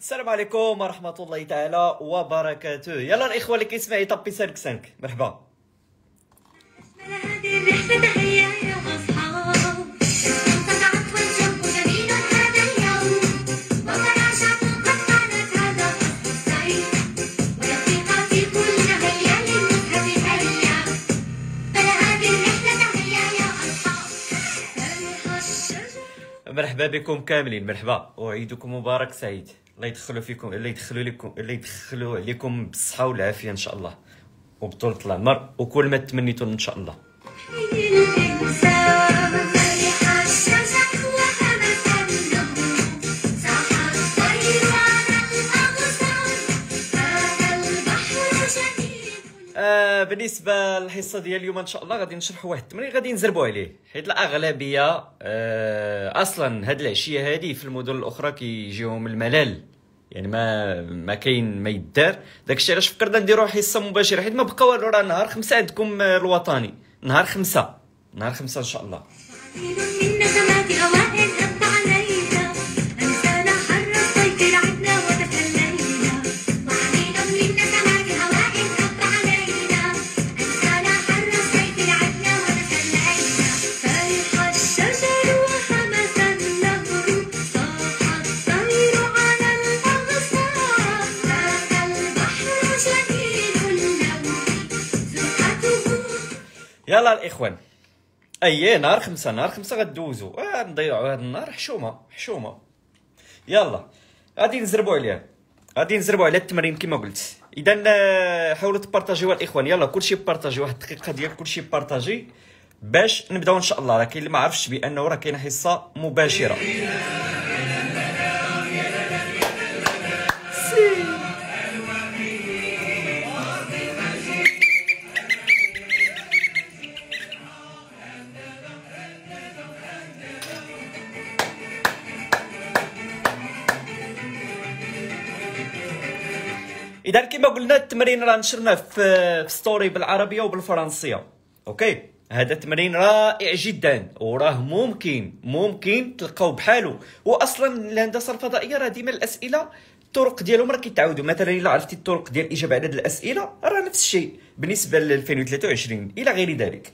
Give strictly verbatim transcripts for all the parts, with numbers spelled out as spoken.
السلام عليكم ورحمة الله تعالى وبركاته. يلا الإخوة اللي كيسمعي طبي سلك سنك مرحبا. مرحبا بكم كاملين، مرحبا وعيدكم مبارك سعيد. الله يدخلوا فيكم، الله يدخلوا لكم، الله يدخلوا عليكم بالصحة والعافية إن شاء الله وبطولة العمر وكل ما تمنيتون إن شاء الله. آه بالنسبة للحصة ديال اليوم إن شاء الله غادي نشرحوا واحد التمرين غادي نزربوا عليه، حيت الأغلبية آه أصلا هاد العشية هادي في المدن الأخرى كيجيهم الملل، يعني ما ما كاين ما يدار. داكشي علاش فكرنا نديرو حصة مباشرة، حيت ما بقى والو، راه نهار خمسة عندكم الوطني، نهار خمسة، نهار خمسة إن شاء الله. يلا الاخوان، اي نهار خمسة، نهار خمسة غدوزو آه نضيعو هاد النهار حشومة حشومة. يلا غادي نزربو عليها، غادي نزربو على التمرين كما قلت. اذا حاولوا تبارطاجيوها الاخوان، يلا كلشي بارطاجي، واحد الدقيقة ديال كلشي بارطاجي باش نبداو ان شاء الله. راه كاين اللي ما عرفش بانه راه كاينة حصة مباشرة. إذا كما قلنا التمرين راه نشرناه في ستوري بالعربية وبالفرنسية، أوكي؟ هذا تمرين رائع جدا وراه ممكن ممكن تلقاو بحالو، وأصلا الهندسة الفضائية راه ديما الأسئلة الطرق ديالهم راه كيتعاودوا. مثلا إلا عرفتي الطرق ديال الإجابة على هاد الأسئلة راه نفس الشيء بالنسبة ل ألفين وثلاثة وعشرين إلى غير ذلك.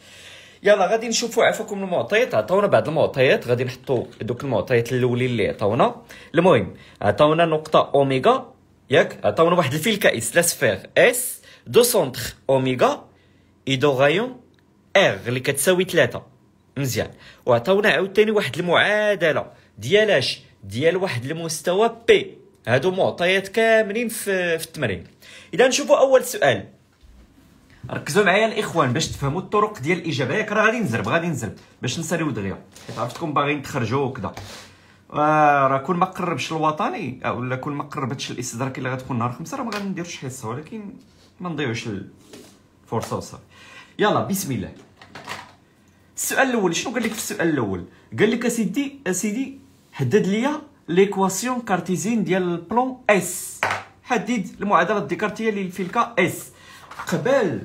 يلا غادي نشوفوا عفاكم المعطيات، عطاونا بعض المعطيات، غادي نحطوا دوك المعطيات الأولين اللي عطاونا. المهم عطاونا نقطة أوميغا، ياك عطاونا واحد الفيل كائس لا سفير اس دو سونتر اوميغا ايدو غايون ار اللي كتساوي ثلاثة، مزيان. وعطاونا عاوتاني واحد المعادله ديال اش ديال واحد المستوى بي. هادو معطيات كاملين في, في التمرين. اذا نشوفوا اول سؤال، ركزوا معايا الاخوان باش تفهموا الطرق ديال الاجابه، ياك راه غادي نزرب غادي نزرب باش نساليو دغيا، حيت عرفتكم باغيين تخرجوا وكذا. آه راه كل ما قربش الوطني ولا كل ما قربتش الاستدراك اللي غتكون نهار خمسة راه ما غنديروش حصه، ولكن ما نضيعوش الفرصه وصافي. يلا بسم الله. السؤال الاول شنو قال لك في السؤال الاول؟ قال لك اسيدي اسيدي حدد ليا ليكواسيون كارتيزين ديال البلون اس، حدد المعادله الديكارتيه اللي في الكا اس. قبل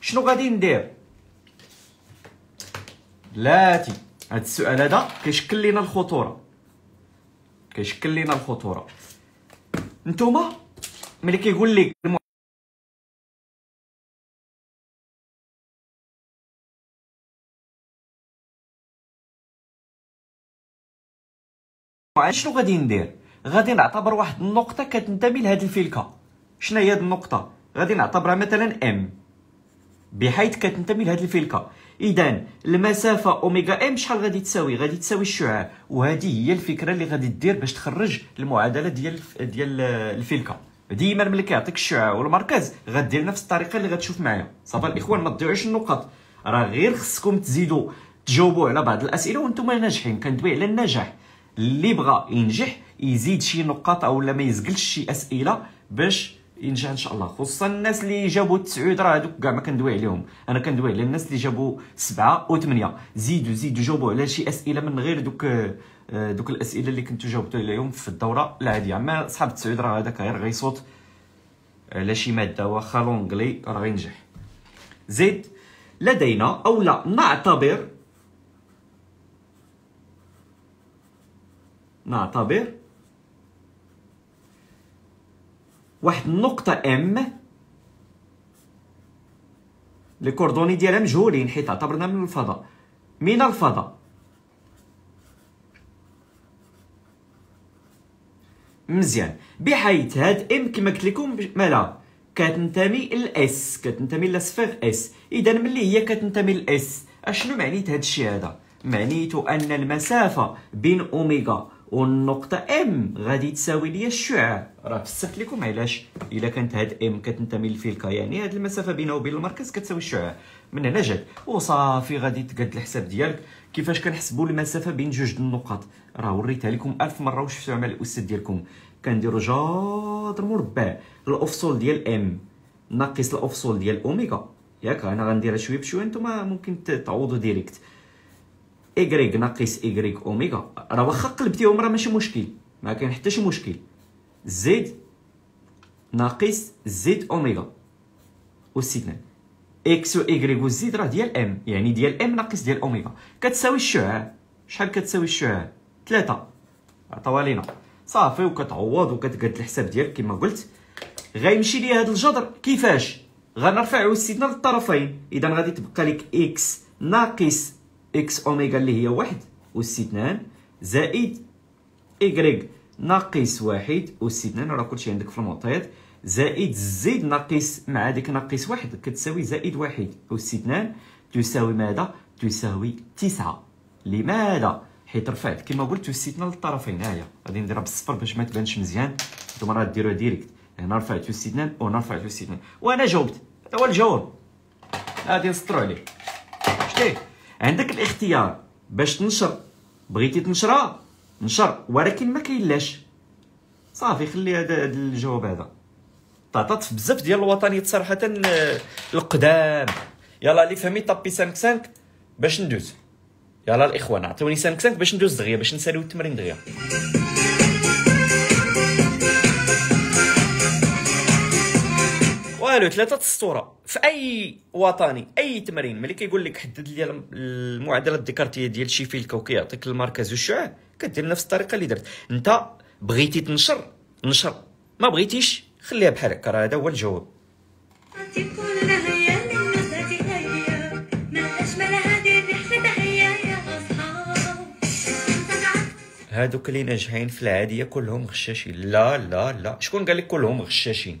شنو غادي ندير؟ لاتي هاد السؤال هذا كيشكل لينا الخطوره، كيشكل لينا الخطوره. نتوما ملي كيقول لك شنو غادي ندير؟ غادي نعتبر واحد النقطه كتنتمي لهاد الفلكه. شنو هي هاد النقطه؟ غادي نعتبرها مثلا ام، بحيث كتنتمي لهاد الفلكه. اذا المسافه اوميغا ام شحال غادي تساوي؟ غادي تساوي الشعاع. وهذه هي الفكره اللي غادي دير باش تخرج المعادله ديال ديال الفلكه. ديما ملي كيعطيك الشعاع والمركز غدير نفس الطريقه اللي غتشوف معايا. صافا الاخوان، ما تضيعوش النقط، راه غير خصكم تزيدوا تجاوبوا على بعض الاسئله وانتم ناجحين. كندوي على النجاح، اللي بغى ينجح يزيد شي نقاط اولا ما يزقلش شي اسئله باش ينجح ان شاء الله. خصوصا الناس اللي جابوا تسعود، راه هذوك كاع ما كندوي عليهم، انا كندوي على الناس اللي جابوا سبعة و ثمانية. زيدوا زيدوا جاوبوا على شي اسئله من غير دوك دوك الاسئله اللي كنتو جاوبتوا عليهم في الدوره العاديه. اما صاحب تسعود راه هذاك غير غيصوت على شي ماده واخا لونجلي راه غينجح. زيد لدينا او لا نعتبر نعتبر واحد النقطة ام لي كوردوني ديالها مجهولين حيت اعتبرنا من الفضاء. من الفضاء مزيان، بحيث هاد ام كما قلت لكم مالها كتنتمي للاس، كتنتمي لسفيغ اس. اذا ملي هي كتنتمي للاس، اشنو معنيت هاد الشيء هذا؟ معنيته ان المسافة بين اوميغا والنقطة ام غادي تساوي ليا الشعاع. راه فسرت لكم علاش، الا كانت هاد ام كتنتمي للفلكة يعني هاد المسافة بينها وبين المركز كتساوي الشعاع، من هنا جات. وصافي غادي تقاد الحساب ديالك كيفاش كنحسبوا المسافة بين جوج النقط. راه وريتها لكم ألف مرة وشفتوها مع الأستاذ ديالكم. كنديروا جذر مربع الأفصول ديال ام ناقص الأفصول ديال أوميغا، ياك أنا غنديرها شوية بشوية، نتوما ممكن تعوضوا ديريكت. إيكغيك ناقص إيكغيك أوميغا، راه واخا قلبتيهم راه ماشي مشكل، ما كاين حتى شي مشكل. زد ناقص زد أوميغا أوس اثنين، إكس و إيكغيك و زد راه ديال إم، يعني ديال إم ناقص ديال أوميغا، كتساوي الشعاع. شحال كتساوي الشعاع؟ ثلاثة، عطاوها لينا. صافي وكتعوض وكتقاد الحساب ديالك كما قلت. غيمشي لي هاد الجذر كيفاش؟ غنرفع أوس اثنين للطرفين، إذا غادي تبقى لك إكس ناقص إكس أوميغا اللي هي واحد أوس اثنين زائد إيكغيك ناقص واحد أوس اثنين، راه كلشي عندك في المعطيات، زائد زد ناقص مع هذيك ناقص واحد كتساوي زائد واحد أوس اثنين تساوي ماذا؟ تساوي تسعة. لماذا؟ حيت رفعت كما قلت أوس اثنين للطرفين. ها هي غادي نديرها بالصفر باش ما تبانش مزيان، نتوما راه ديروها ديريكت. هنا رفعت أوس اثنين وهنا رفعت أوس اثنين وأنا جاوبت. هذا هو الجواب، غادي نسطرو عليه. شتيه؟ عندك الاختيار باش تنشر، بغيتي تنشرها نشر ولكن ما كاينلاش، صافي خلي هذا الجواب هذا. تعطات في بزاف ديال الوطنيات صراحه القدام. يلا اللي فهمي طابي خمسة خمسة باش ندوز. يلا الاخوان عطوني خمسة خمسة باش ندوز دغيا، باش نساليو التمرين دغيا. والو، ثلاثه السطوره في اي وطني، اي تمرين ملي كيقول لك حدد لي المعادله الديكارتيه ديال شي فيلكه وكيعطيك المركز والشعاع، كدير نفس الطريقه اللي درت. انت بغيتي تنشر نشر، ما بغيتيش خليها بحال هكا. راه هذا هو الجواب. هادوك اللي ناجحين في العاديه كلهم غشاشين. لا لا لا، شكون قال لك كلهم غشاشين؟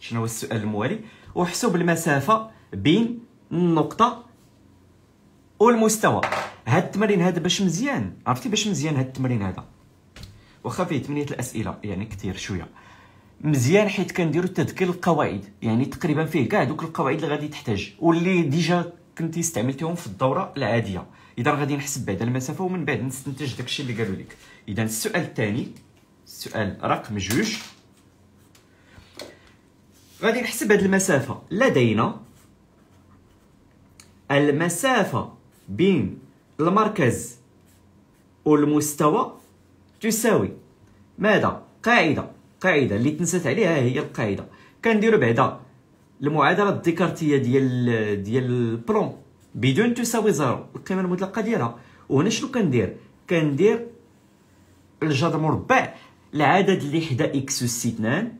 شنو هو السؤال الموالي؟ احسب المسافة بين النقطة والمستوى. هاد التمرين هذا باش مزيان، عرفتي باش مزيان هاد التمرين هذا، واخا فيه ثمانية الأسئلة يعني كثير شوية، مزيان حيت كنديروا تذكير القواعد، يعني تقريبا فيه كاع دوك القواعد اللي غادي تحتاج واللي ديجا كنتي استعملتيهم في الدورة العادية. إذا غادي نحسب بعدا المسافة ومن بعد نستنتج داكشي اللي قالوا لك. إذا السؤال الثاني، السؤال رقم جوج، غادي نحسب هاد المسافة. لدينا المسافة بين المركز والمستوى تساوي ماذا؟ قاعده قاعده اللي تنسات عليها هي القاعده. كنديروا بعدا المعادله الديكارتيه ديال ديال البلون بدون تساوي زيرو القيمه المطلقه ديالها. وهنا شنو كندير؟ كندير الجذر مربع العدد اللي حدا اكس اس اثنان،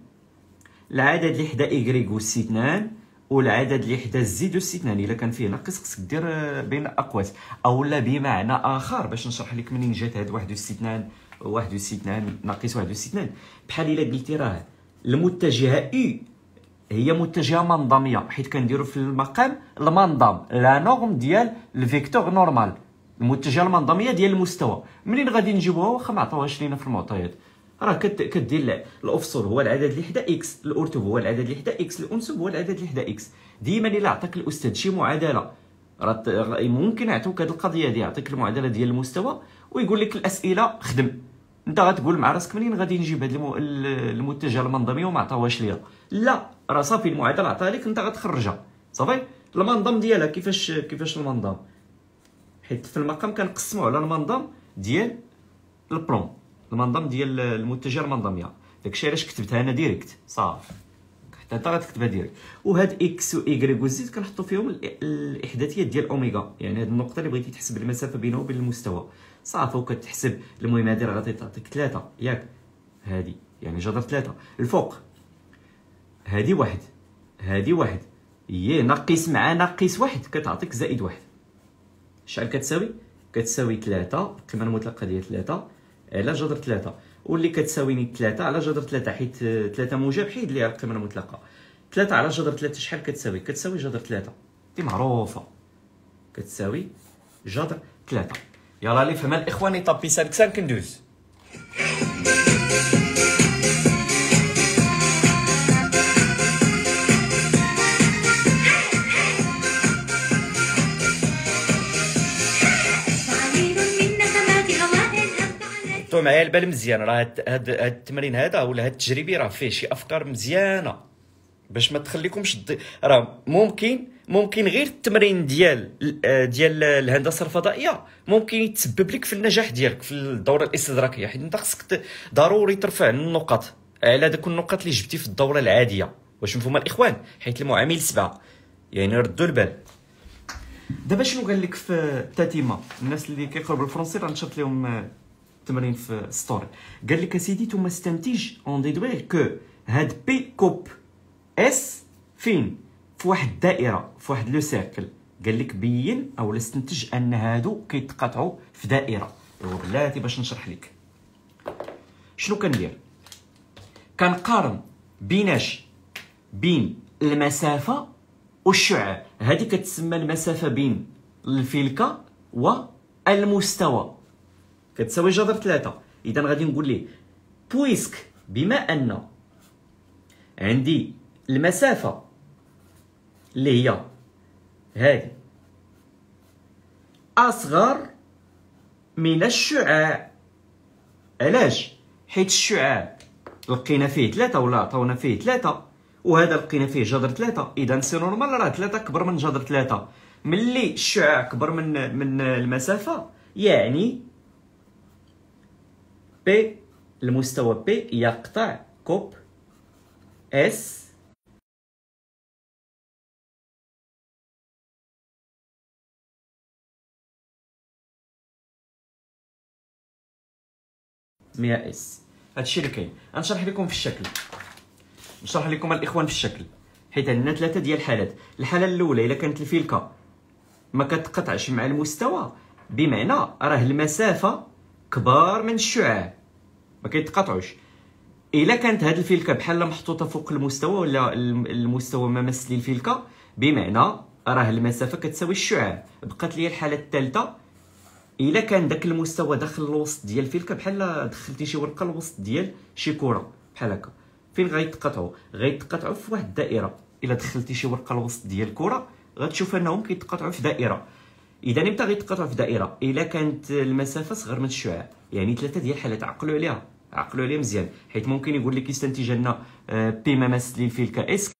العدد اللي حدا ايغريك اس اثنان، والعدد اللي حدا زد اس اثنان. الا كان فيه ناقص خصك دير بين اقواس، اولا بمعنى اخر باش نشرح لك منين جات هاد واحد اس اثنان واحد اس اثنان ناقص واحد اس اثنان. بحال الا قلتي راه المتجهه اي هي متجهه منضميه، حيت كنديرو في المقام المنضم لا نورم ديال الفيكتور نورمال، المتجهه المنضميه ديال المستوى. منين غادي نجيبوها؟ واخا ما عطاوهاش لينا في المعطيات، راه كدير الأفصول هو العدد اللي حدا اكس، الارتب هو العدد اللي حدا اكس، الانسب هو العدد اللي حدا اكس. ديما الا عطاك الاستاذ شي معادله راه ممكن يعطوك هذه القضيه دي، يعطيك المعادله ديال المستوى ويقول لك الاسئله خدم، انت غتقول مع راسك منين غادي نجيب هذا المتجه المنظمي وما عطاوهاش ليا؟ لا راه صافي المعادله عطاها لك انت غتخرجها صافي. المنظم ديالها كيفاش كيفاش المنظم؟ حيت في المقام كنقسموا على المنظم ديال البلون، المنظم ديال المتجه المنظميه. داكشي علاش كتبتها انا ديريكت صافي، حتى انت غتكتبها ديريكت. وهاد اكس وايغريك وزيد كنحطوا فيهم الاحداثيات ديال اوميغا، يعني هاد النقطه اللي بغيتي تحسب المسافه بينه وبين المستوى صافي وكتحسب. المهم هادي راه غادي تعطيك ثلاثه ياك، هادي يعني جذر ثلاثه الفوق، هادي واحد هادي واحد هي ناقص مع ناقص واحد كتعطيك زائد واحد. شحال كتساوي؟ كتساوي ثلاثه، القيمه المطلقه ديال ثلاثه على جذر ثلاثة، واللي كتساويني ثلاثة على جذر ثلاثة حيت ثلاثة موجب حيد ليها القيمة المطلقة. ثلاثة على جذر ثلاثة شحال كتساوي؟ كتساوي جذر ثلاثة، دي معروفة كتساوي جذر ثلاثة. يلا لي فهمان إخواني طبي سالك سالك كندوز. حطوا معايا البال مزيان، راه هاد هاد التمرين هذا ولا هاد التجريبي راه فيه شي افكار مزيانه باش ما تخليكمش ضي... راه ممكن ممكن غير التمرين ديال ديال الهندسه الفضائيه ممكن يتسبب لك في النجاح ديالك في الدوره الاستدراكيه، حيت انت خصك ضروري ترفع النقط على داك النقط اللي جبتي في الدوره العاديه. واش مفهوم الاخوان؟ حيت المعامل سبعه يعني ردوا البال. دابا شنو قال لك في تاتيما؟ الناس اللي كيقراو بالفرنسي راه نشرت لهم تمرين في ستوري. قال لك اسيدي ثم استنتج اون ديدوير كو هاد بي كوب اس فين؟ في واحد الدائره، في واحد لو سيركل. قال لك بين او استنتج ان هادو كيتقاطعوا في دائره. وبلاتي باش نشرح لك شنو كندير، كنقارن بيناش بين المسافه والشعاع. هذه كتسمى المسافه بين الفلكه والمستوى، كتساوي جذر ثلاثة. إذا غادي نقول ليه بويسك بما أن عندي المسافة اللي هي هذه أصغر من الشعاع. علاش؟ حيت الشعاع لقينا فيه ثلاثة ولا عطاونا فيه ثلاثة، وهذا لقينا فيه جذر ثلاثة، إذا سي نورمال راه ثلاثة كبر من جذر ثلاثة. ملي الشعاع كبر من من المسافة يعني بي المستوى بي يقطع كوب اس مية اس. هادشي اللي كاين. غنشرح لكم في الشكل، نشرح لكم الاخوان في الشكل، حيت عندنا ثلاثه ديال الحالات. الحاله الاولى الا كانت الفلكه ما كتقطعش مع المستوى بمعنى راه المسافه كبار من الشعاع ما كيتقاطعوش. الا كانت هاد الفلكه بحال محطوطه فوق المستوى ولا المستوى ما مس لي الفلكه بمعنى راه المسافه كتساوي الشعاع. بقات لي الحاله الثالثه، الا كان داك المستوى داخل الوسط ديال الفلكه بحال دخلتي شي ورقه الوسط ديال شي كره بحال هكا، فين غيتقاطعوا؟ غيتقاطعوا في واحد الدائره. الا دخلتي شي ورقه الوسط ديال الكره غتشوف انهم كيتقاطعوا في دائره. اذا امتى غيتقاطعوا في دائره؟ الا كانت المسافه صغر من الشعاع. يعني ثلاثه ديال الحالات، عقلوا عليها عقلوا عليها مزيان، حيت ممكن يقول لك يستنتج لنا بي ما ماس لي الفلكه اس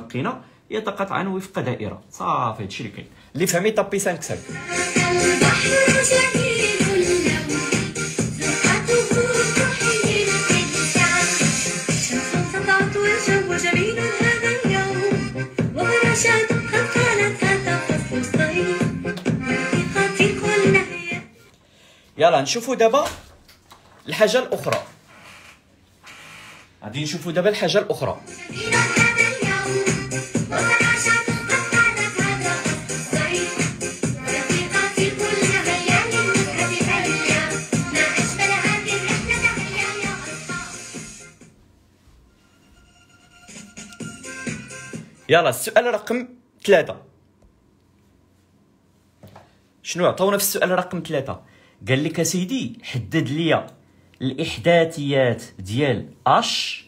لقينا يتقطع وفق دائره صافي. هادشي اللي كاين اللي فهمي طبي سانك سانك. يلا نشوفوا دابا الحاجه الاخرى، غادي نشوفوا دابا الحاجه الاخرى. يلا السؤال رقم ثلاثة، شنو عطاونا في السؤال رقم ثلاثة؟ قال لك اسيدي حدد لي الاحداثيات ديال اش،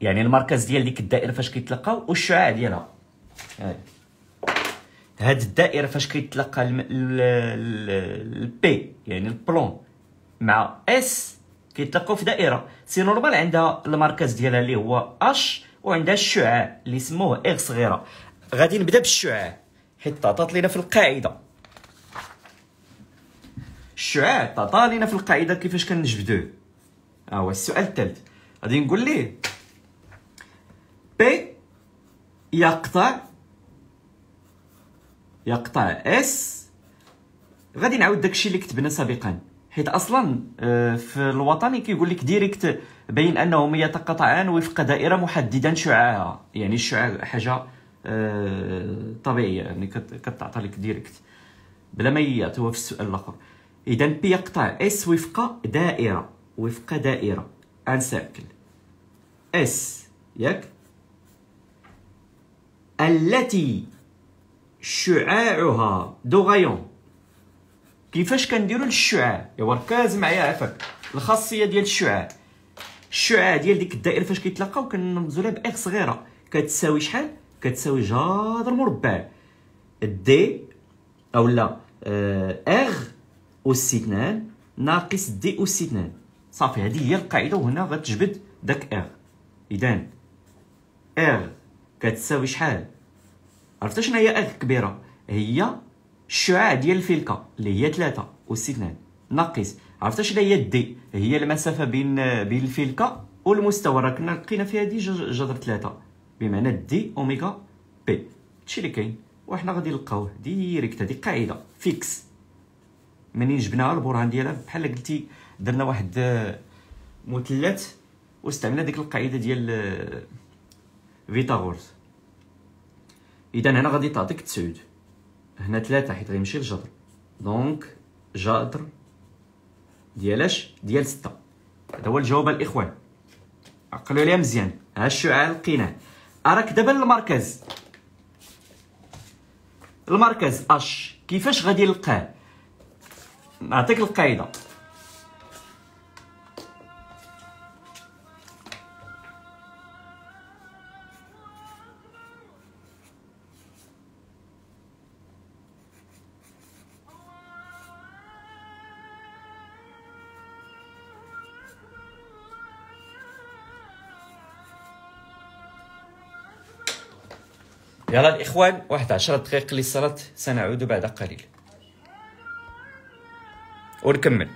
يعني المركز ديال ديك الدائره فاش كيتلقاو، والشعاع ديالها. هاد الدائره فاش كيتلقى البي يعني البلون مع اس كيتلقاو في دائره سي نورمال عندها المركز ديالها اللي هو اش، وعندها الشعاع اللي سموه اغ صغيره. غادي نبدا بالشعاع حيت عطات لينا في القاعده، الشعاع عطا لينا في القاعده كيفاش كنجبدوه. ها هو السؤال الثالث، غادي نقول ليه بي يقطع يقطع اس. غادي نعاود داكشي اللي كتبنا سابقا حيت اصلا في الوطني كيقول لك ديريكت بين انهم يتقاطعان وفق دائره محددا شعاعها، يعني الشعاع حاجه طبيعيه يعني كتعطى لك ديريكت بلا ما يعطيوها في السؤال الاخر. اذا بي يقطع اس وفق دائره وفق دائره ان سيركل اس ياك التي شعاعها دوغيون. كيفاش كنديروا للشعاع؟ ايوا ركز معايا عافاك. الخاصيه ديال الشعاع، الشعاع ديال ديك الدائره فاش كيتلاقاو كنرمزوا لها باغ صغيره كتساوي شحال؟ كتساوي هذا المربع دي او لا اغ أس اثنان ناقص دي أس اثنان صافي. هذه هي القاعده وهنا غتجبد داك اغ. اذا اغ كتساوي شحال؟ عرفت شنو هي اغ كبيره؟ هي الشعاع ديال الفلكه اللي هي ثلاثة أس اثنان ناقص، عرفت شنو هي دي؟ هي المسافه بين بين الفلكه والمستوى، راه كنا لقينا فيها دي جذر ثلاثة بمعنى دي اوميغا بي. هادشي اللي كاين وحنا غادي نلقاوه ديريكت. هذه قاعده فيكس منين جبناها البرهان ديالها بحال قلتي درنا واحد مثلث واستعملنا ديك القاعده ديال فيثاغورس. اذا هنا غادي تعطيك تسعود، هنا ثلاثة حيت غيمشي للجذر دونك جذر ديال اش؟ ديال ستة. هذا هو الجواب الاخوان، عقلوا ليها مزيان. ها الشعاع لقيناه، اراك دابا المركز، المركز اش كيفاش غادي نلقاه؟ نعطيك القاعده، يلا الاخوان واحد عشر دقائق للصلاه سنعود بعد قليل ونكمل.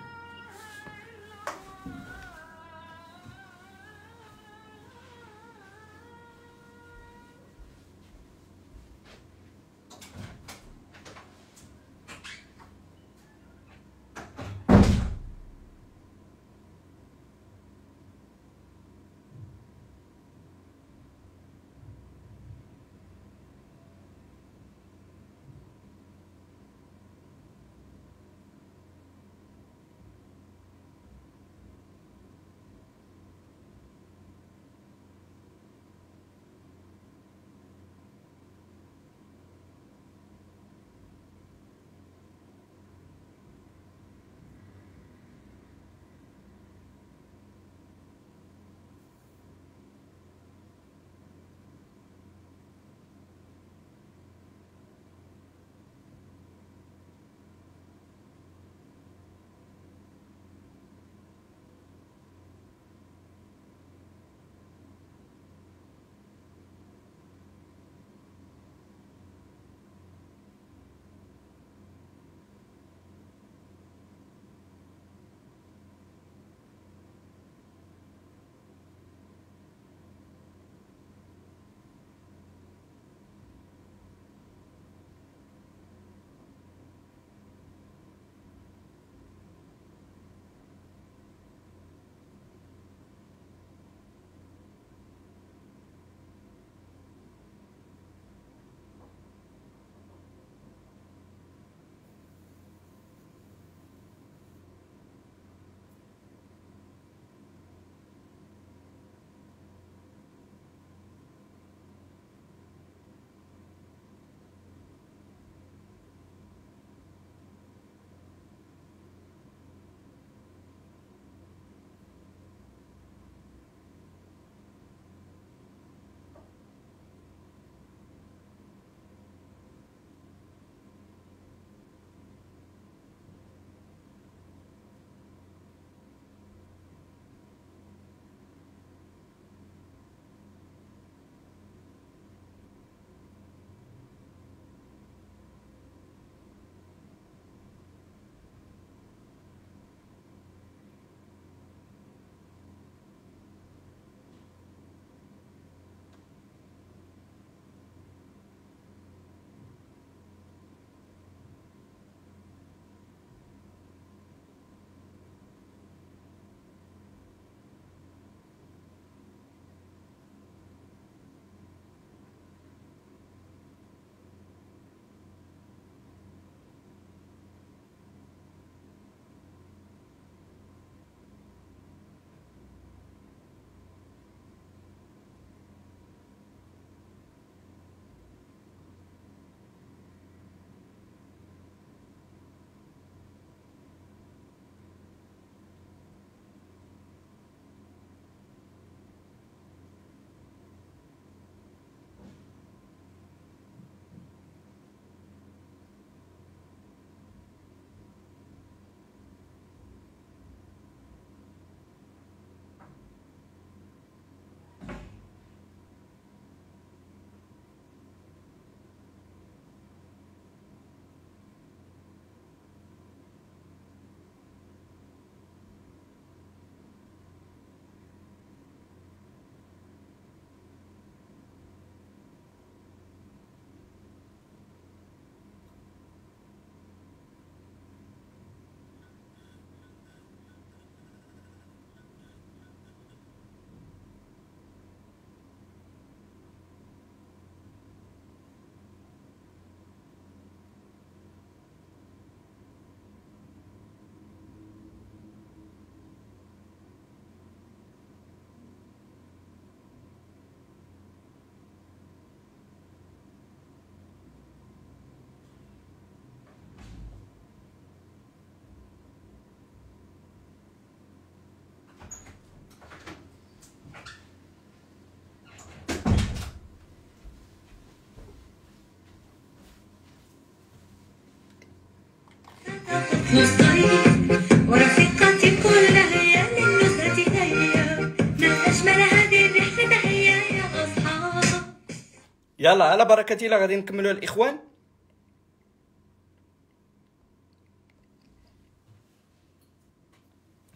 يلا على بركة الله غادي نكملوا الاخوان.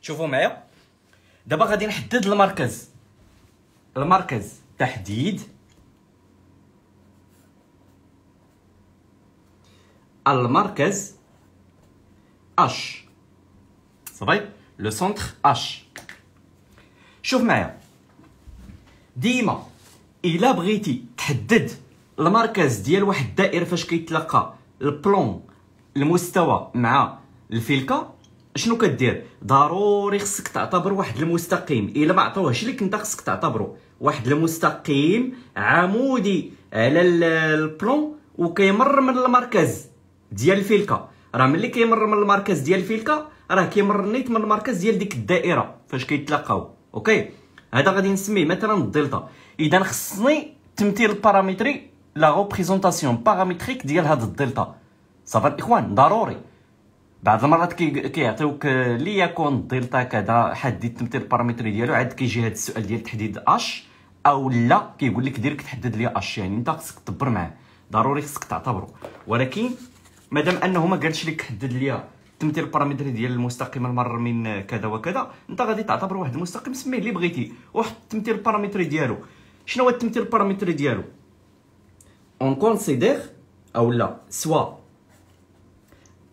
شوفوا معايا دابا غادي نحدد المركز، المركز تحديد، المركز اش صافي لو سونتر اش. شوف معايا ديما الا بغيتي تحدد المركز ديال واحد الدائره فاش كيتلاقى البلون المستوى مع الفلكه، شنو كدير؟ ضروري خصك تعتبر واحد المستقيم، الا ما عطاوهش لك انت خصك تعتبرو واحد المستقيم عمودي على البلون وكيمر من المركز ديال الفلكه. راه ملي كيمر من المركز ديال الفلكه راه كيمر نيت من المركز ديال ديك الدائره فاش كيتلاقاو. اوكي هذا غادي نسميه مثلا الدلتا. اذا خصني التمثيل البارامتري لا ريبريزونطاسيون بارامتريك ديال هاد الدلتا. صافي الاخوان ضروري بعض المرات كيعطيوك كي ليكون الدلتا كذا حدد التمثيل البارامتري ديالو، عاد كيجي هاد السؤال ديال تحديد اش او لا كيقول لك ديرك تحدد لي اش، يعني انت خصك تدبر معاه ضروري خصك تعتبره. ولكن مادام انه ما قالش لك حدد لي التمثيل البارامتري ديال المستقيم المر من كذا وكذا، انت غادي تعتبر واحد المستقيم سميه اللي بغيتي وحط التمثيل البارامتري ديالو. شنو هو التمثيل البارامتري ديالو؟ اون كونسيدير او لا سوا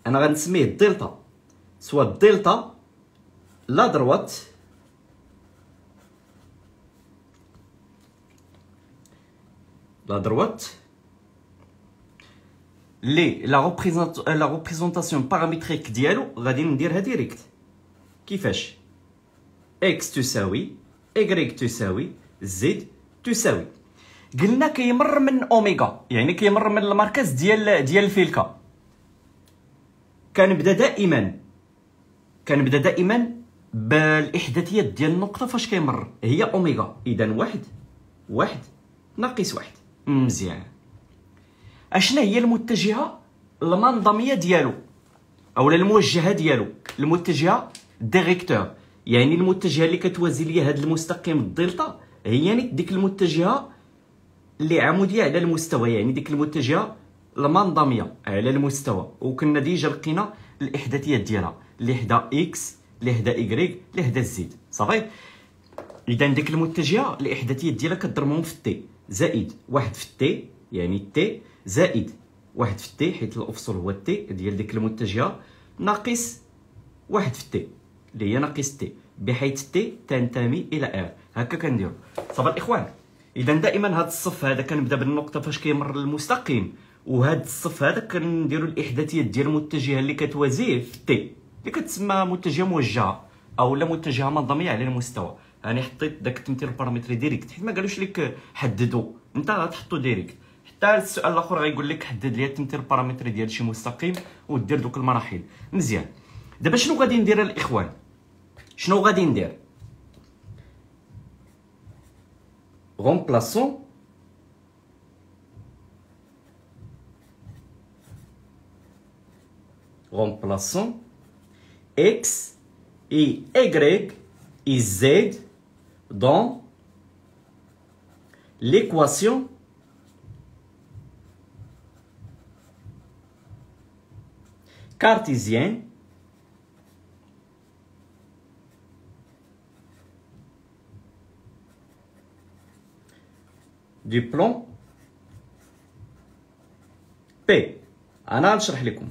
انا غنسميه الدلتا، سوا الدلتا لا دروات لا دروات لي لا ريبريزونط لا ريبريزونطاسيون بارامتريك ديالو غادي نديرها ديريكت. كيفاش؟ اكس تساوي ايغريك تساوي زد تساوي. قلنا كيمر من اوميغا يعني كيمر من المركز ديال ديال الفلكه. كنبدا دائما كنبدا دائما بالاحداثيات ديال النقطه فاش كيمر هي اوميغا. اذا واحد واحد ناقص واحد. مزيان. اشنا هي المتجهه المنظميه ديالو اولا الموجهه ديالو؟ المتجهه ديريكتور، يعني المتجهه اللي كتوازي ليا هاد المستقيم الدلتا هي يعني ديك المتجهه اللي عموديه على المستوى، يعني ديك المتجهه المنظميه على المستوى. وكنا ديجا لقينا الاحداثيات ديالها اللي حدا اكس اللي حدا ايغريك اللي حدا زد. صافي اذا ديك المتجهه الاحداثيات ديالها كضربهم في تي زائد واحد في تي يعني تي زائد واحد في تي حيت الافصل هو تي ديال ديك المتجهه ناقص واحد في تي اللي هي ناقص تي بحيث تي تنتمي الى ار. هكا كنديرو. صافي الاخوان اذا دائما هذا الصف هذا كنبدا بالنقطه فاش كيمر المستقيم، وهذا الصف هذا كنديرو الاحداثيات ديال المتجهه اللي كتوازيه في تي اللي كتسمى متجهه موجهه اولا متجهه منظميه على المستوى. انا حطيت داك التمثيل البارامتري ديريكت حيت ما قالوش لك حددو، انت غتحطو ديريكت. حتى السؤال الاخر غايقول لك حدد لي التمثيل البارامتري ديال شي مستقيم ودير دوك المراحل. مزيان. دابا شنو غادي ندير الاخوان؟ شنو غادي ندير؟ remplaçons remplaçons x et y et z dans l'équation cartésienne دي بلون بي. انا غنشرح لكم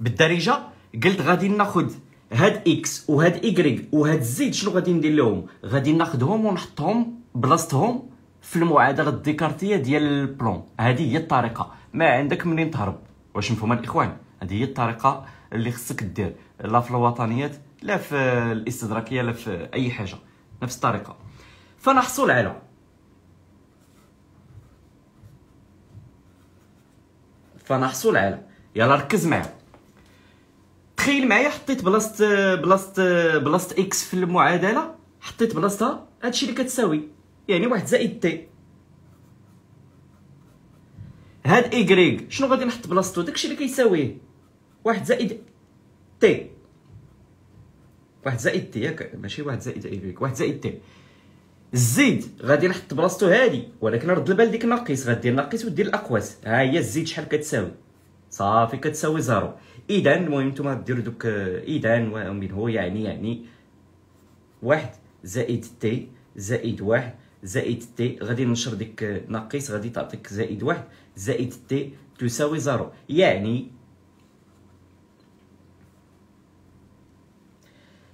بالدارجه. قلت غادي ناخذ هاد اكس وهاد ايغريك وهاد زيد. شنو غادي ندير لهم؟ غادي ناخذهم ونحطهم بلاصتهم في المعادله الديكارتيه ديال البلون. هذه هي الطريقه، ما عندك منين تهرب. واش مفهوم الاخوان؟ هذه هي الطريقه اللي خصك دير، لا في الوطنيات لا في الاستدراكيه لا في اي حاجه، نفس الطريقه. فنحصل على فنحصل على يلا ركز معايا. تخيل معايا حطيت بلاصه بلاصه بلاصه اكس في المعادله، حطيت بلاصتها هادشي اللي كتساوي يعني واحد زائد تي. هاد ايغريك شنو غادي نحط بلاصتو؟ داكشي اللي كيساويه واحد زائد تي، واحد زائد تي ياك، ماشي واحد زائد ايبيك، واحد زائد تي. الزيد غادي نحط بلاصتو هادي، ولكن رد البال ديك ناقص، غدير ناقص ودير الاقواس. ها هي الزيد شحال كتساوي؟ صافي كتساوي زيرو. اذا المهم نتوما ديروا دوك اذا ومنه يعني يعني واحد زائد تي زائد واحد زائد تي، غادي ننشر ديك ناقص غادي تعطيك زائد واحد زائد تي تساوي زيرو. يعني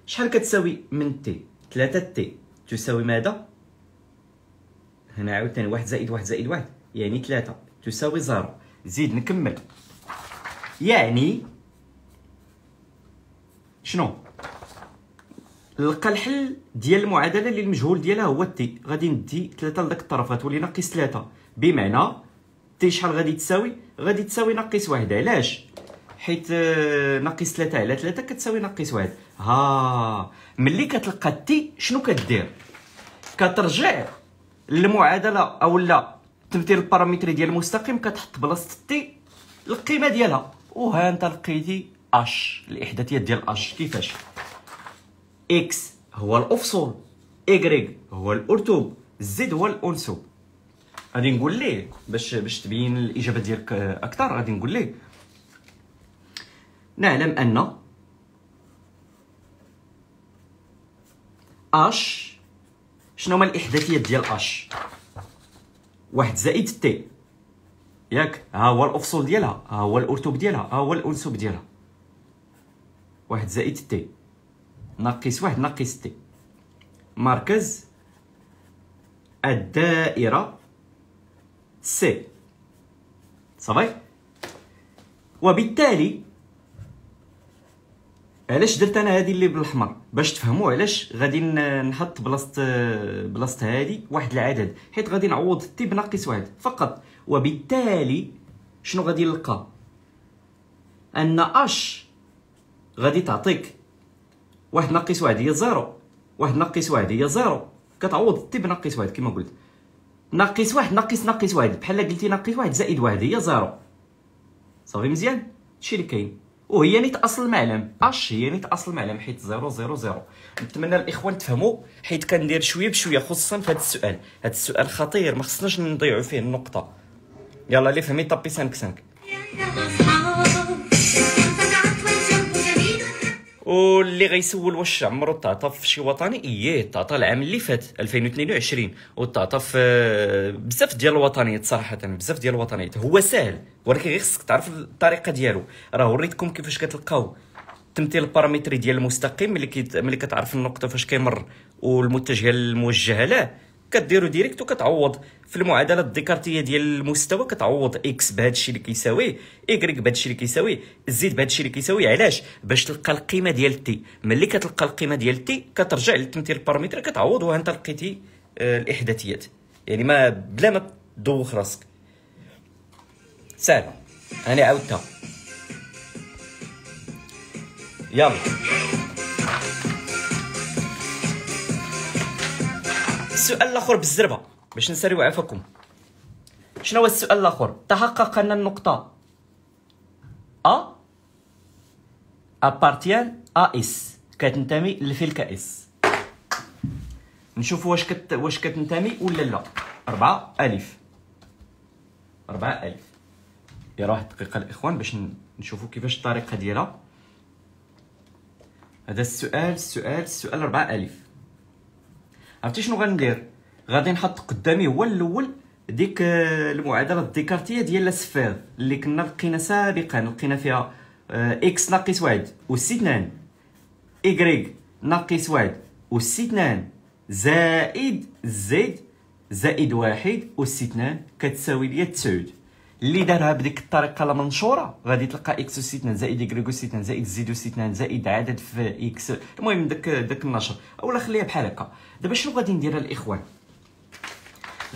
شحال كتساوي من تي؟ ثلاثة تي تساوي ماذا؟ هنا عاوتاني واحد زائد واحد زائد واحد يعني ثلاثة تساوي زيرو. زيد نكمل يعني شنو؟ نلقى الحل ديال المعادلة اللي المجهول ديالها هو تي، غادي ندي ثلاثة لذاك الطرف غتولي ناقص ثلاثة، بمعنى تي شحال غادي تساوي؟ غادي تساوي ناقص واحد. علاش؟ حيت ناقص ثلاثة على ثلاثة كتساوي ناقص واحد. ها ملي كتلقى تي شنو كدير؟ كترجع للمعادلة اولا التمثيل البارامتري ديال المستقيم، كتحط بلاصة تي القيمة ديالها، وها انت لقيتي اش الاحداثيات ديال اش. كيفاش؟ اكس هو الافصول، ايكغيك هو الارتوب، زد هو الانسوب. غادي نقول ليه باش باش تبين الاجابه ديالك اكثر، غادي نقول ليه نعلم ان اش شنو هما الاحداثيات ديال اش. واحد زائد تي ياك، ها هو الافصول ديالها، ها هو الارتوب ديالها، ها هو الانسوب ديالها. واحد زائد تي ناقص واحد ناقص تي، مركز الدائرة سي، صافي. وبالتالي علاش درت انا هذه اللي بالاحمر؟ باش تفهموا علاش غادي نحط بلاصه بلاصه هذه واحد العدد، حيت غادي نعوض تي بناقص واحد فقط. وبالتالي شنو غادي نلقى؟ ان اش غادي تعطيك واحد ناقص واحد هي زيرو، واحد ناقص واحد هي زيرو، كتعوض تي بناقص واحد كما قلت. ناقص واحد ناقص ناقص واحد بحال قلتي ناقص واحد زائد واحد هي زيرو، صافي مزيان. هادشي اللي كاين، وهي نيت اصل المعلم، اش هي نيت اصل المعلم حيت زيرو زيرو زيرو. نتمنى الاخوان تفهموا، حيت كندير شويه بشويه خصوصا في هذا السؤال. هذا السؤال خطير ما خصناش نضيعوا فيه النقطه. يلا اللي فهمي طبي سانك سانك. واللي غيسول واش عمرو تعطى في شي وطني، ايه تعطى العام اللي فات ألفين واثنين وعشرين، وتعطى في بزاف ديال الوطنيات، صراحه بزاف ديال الوطنيات. هو ساهل ولكن غير خصك تعرف الطريقه ديالو. راه وريتكم كيفاش كتلقاو التمثيل البارامتري ديال المستقيم، ملي كت... ملي كتعرف النقطه فاش كيمر والمتجهه الموجهه له، كديروا ديريكت وكتعوض في المعادله الديكارتيه ديال المستوى، كتعوض اكس بهذا الشيء اللي كيساويه، ايكغيك بهذا الشيء اللي كيساويه، زيد بهذا الشيء اللي كيساويه. علاش؟ باش تلقى القيمه ديال تي. ملي كتلقى القيمه ديال تي كترجع للتمثيل البارامتري كتعوض، وها انت لقيتي آه الاحداثيات. يعني ما بلا ما تدوخ راسك، ساهله. انا عاودتها يلا. السؤال الاخر بالزربه باش نسريو عافاكم. شنو هو السؤال الاخر؟ تحقق ان النقطه ا ابارتيان ا اس، كتنتمي للفلك اس. نشوفوا واش كت... واش كتنتمي ولا لا. أربعة الف، أربعة الف. يلا واحد دقيقه الاخوان باش نشوفوا كيفاش الطريقه ديالها. هذا السؤال السؤال السؤال أربعة الف. عرفتي شنو غندير؟ غادي نحط قدامي هو الاول ديك المعادله الديكارتيه ديال الصفير اللي كنا لقينا سابقا، لقينا فيها اكس ناقص واحد اس اثنين، ايكغيك ناقص واحد اس اثنين، زائد زد زائد واحد اس اثنين كتساوي ليا تسعة. اللي دارها بديك الطريقه المنشوره غادي تلقى اكس اس اثنين زائد ايكغيك اس اثنين زائد زد اس اثنين زائد عدد في اكس. المهم داك داك النشر اولا خليها بحال هكا. دابا شنو غادي ندير الاخوان؟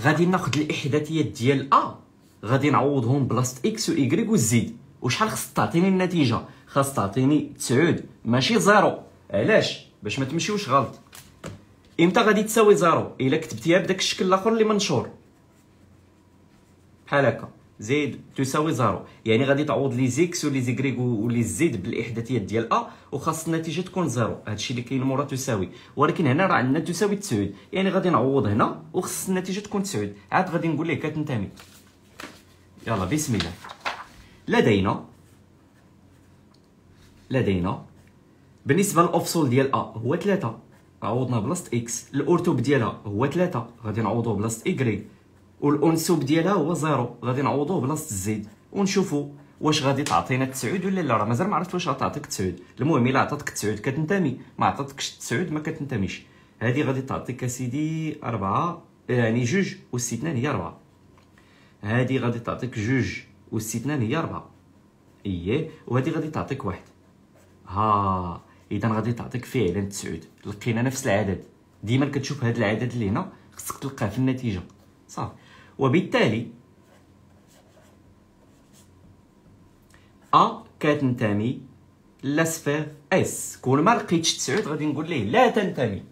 غادي ناخذ الاحداثيات ديال ا غادي نعوضهم بلاصه اكس و ايكغيك و زد. وشحال خاص تعطيني النتيجه؟ خاص تعطيني تسعة ماشي زيرو. علاش؟ باش ما تمشيوش غلط. امتى غادي تساوي زيرو؟ الا كتبتيها بداك الشكل الاخر اللي منشور بحال هكا. زائد تساوي زيرو، يعني غادي تعوض لي زيكس ولي زيكريك ولي زيد بالاحداثيات ديال ا، وخاص النتيجه تكون زيرو. هادشي اللي كاين مورا تساوي، ولكن هنا راه عندنا تساوي تسعة، يعني غادي نعوض هنا وخاص النتيجه تكون تسعة. عاد غادي نقول ليه كتنتمي. يلا بسم الله. لدينا لدينا بالنسبه للأفصول ديال ا هو ثلاثة، عوضنا بلاصه اكس. الارتوب ديالها هو ثلاثة، غادي نعوضوه بلاصه ايكغيك. والانسوب ديالها هو زيرو، غادي نعوضوه بلاصه الزيد ونشوفوا واش غادي تعطينا تسعود ولا لا. راه مازال ما عرفتش واش غتعطيك تسعود. المهم الا عطاتك تسعود كتنتمي، ما عطاتكش تسعود ما كتنتميش. هذه غادي تعطيك اسيدي أربعة، يعني جوج والاستثنان هي أربعة. هذه غادي تعطيك جوج والاستثنان هي أربعة، اييه. وهذه غادي تعطيك واحد. ها اذا غادي تعطيك فعلا تسعود. لقينا نفس العدد. ديما كتشوف هذا العدد اللي هنا خصك تلقاه في النتيجه، صافي. وبالتالي ا كتنتمي لسفير اس. كون ما لقيتش تسعود غادي نقول ليه لا تنتمي.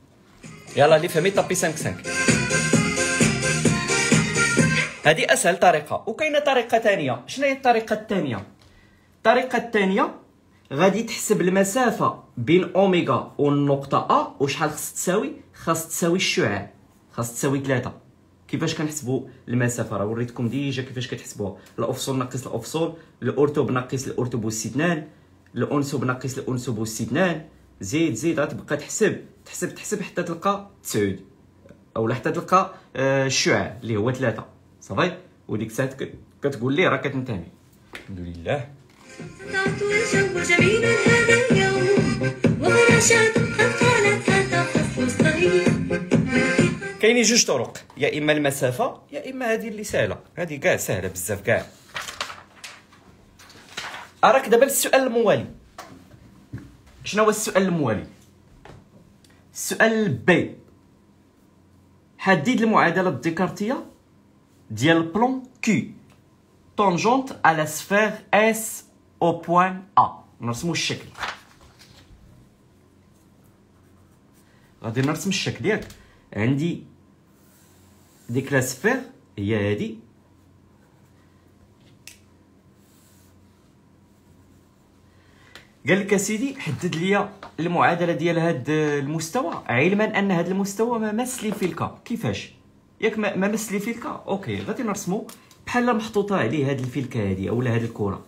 يلا اللي فهمي طابي خمسة خمسة. هذه اسهل طريقه. وكاينه طريقه ثانيه. شنو هي الطريقه الثانيه؟ الطريقه الثانيه غادي تحسب المسافه بين اوميغا والنقطه ا، وشحال خاص تساوي؟ خاص تساوي الشعاع، خاص تساوي ثلاثة. كيفاش كنحسبوا المسافه؟ راه وريتكم ديجا كيفاش كتحسبوها. الافصول ناقص الافصول، الارتوب ناقص الارتوب والاستثنان، الانسوب ناقص الانسوب والاستثنان، زيد زيد غتبقى تحسب تحسب تحسب حتى تلقى تسعود، اولا حتى تلقى الشعاع اللي هو ثلاثة، صافي. وديك الساعه كتقول لي راه كتنتمي. الحمد لله. كاينين جوج طرق، يا اما المسافه يا اما هذه اللي سهله. هذه كاع سهله بزاف كاع. اراك دابا السؤال الموالي. شنو هو السؤال الموالي؟ السؤال بي. حدد المعادله الديكارتيه ديال البلون كي طونجونت على سفير اس او بوان ا. نرسموا الشكل. غادي نرسم الشكل ياك. عندي ديك لا سفير هي هادي، قال لك اسيدي حدد ليا المعادله ديال هاد المستوى، علما ان هاد المستوى ما مس لي فيلكا. كيفاش ياك ما مس لي فيلكا؟ اوكي، غادي نرسمو بحال محطوطه عليه هاد الفيلكه هادي اولا هاد الكره.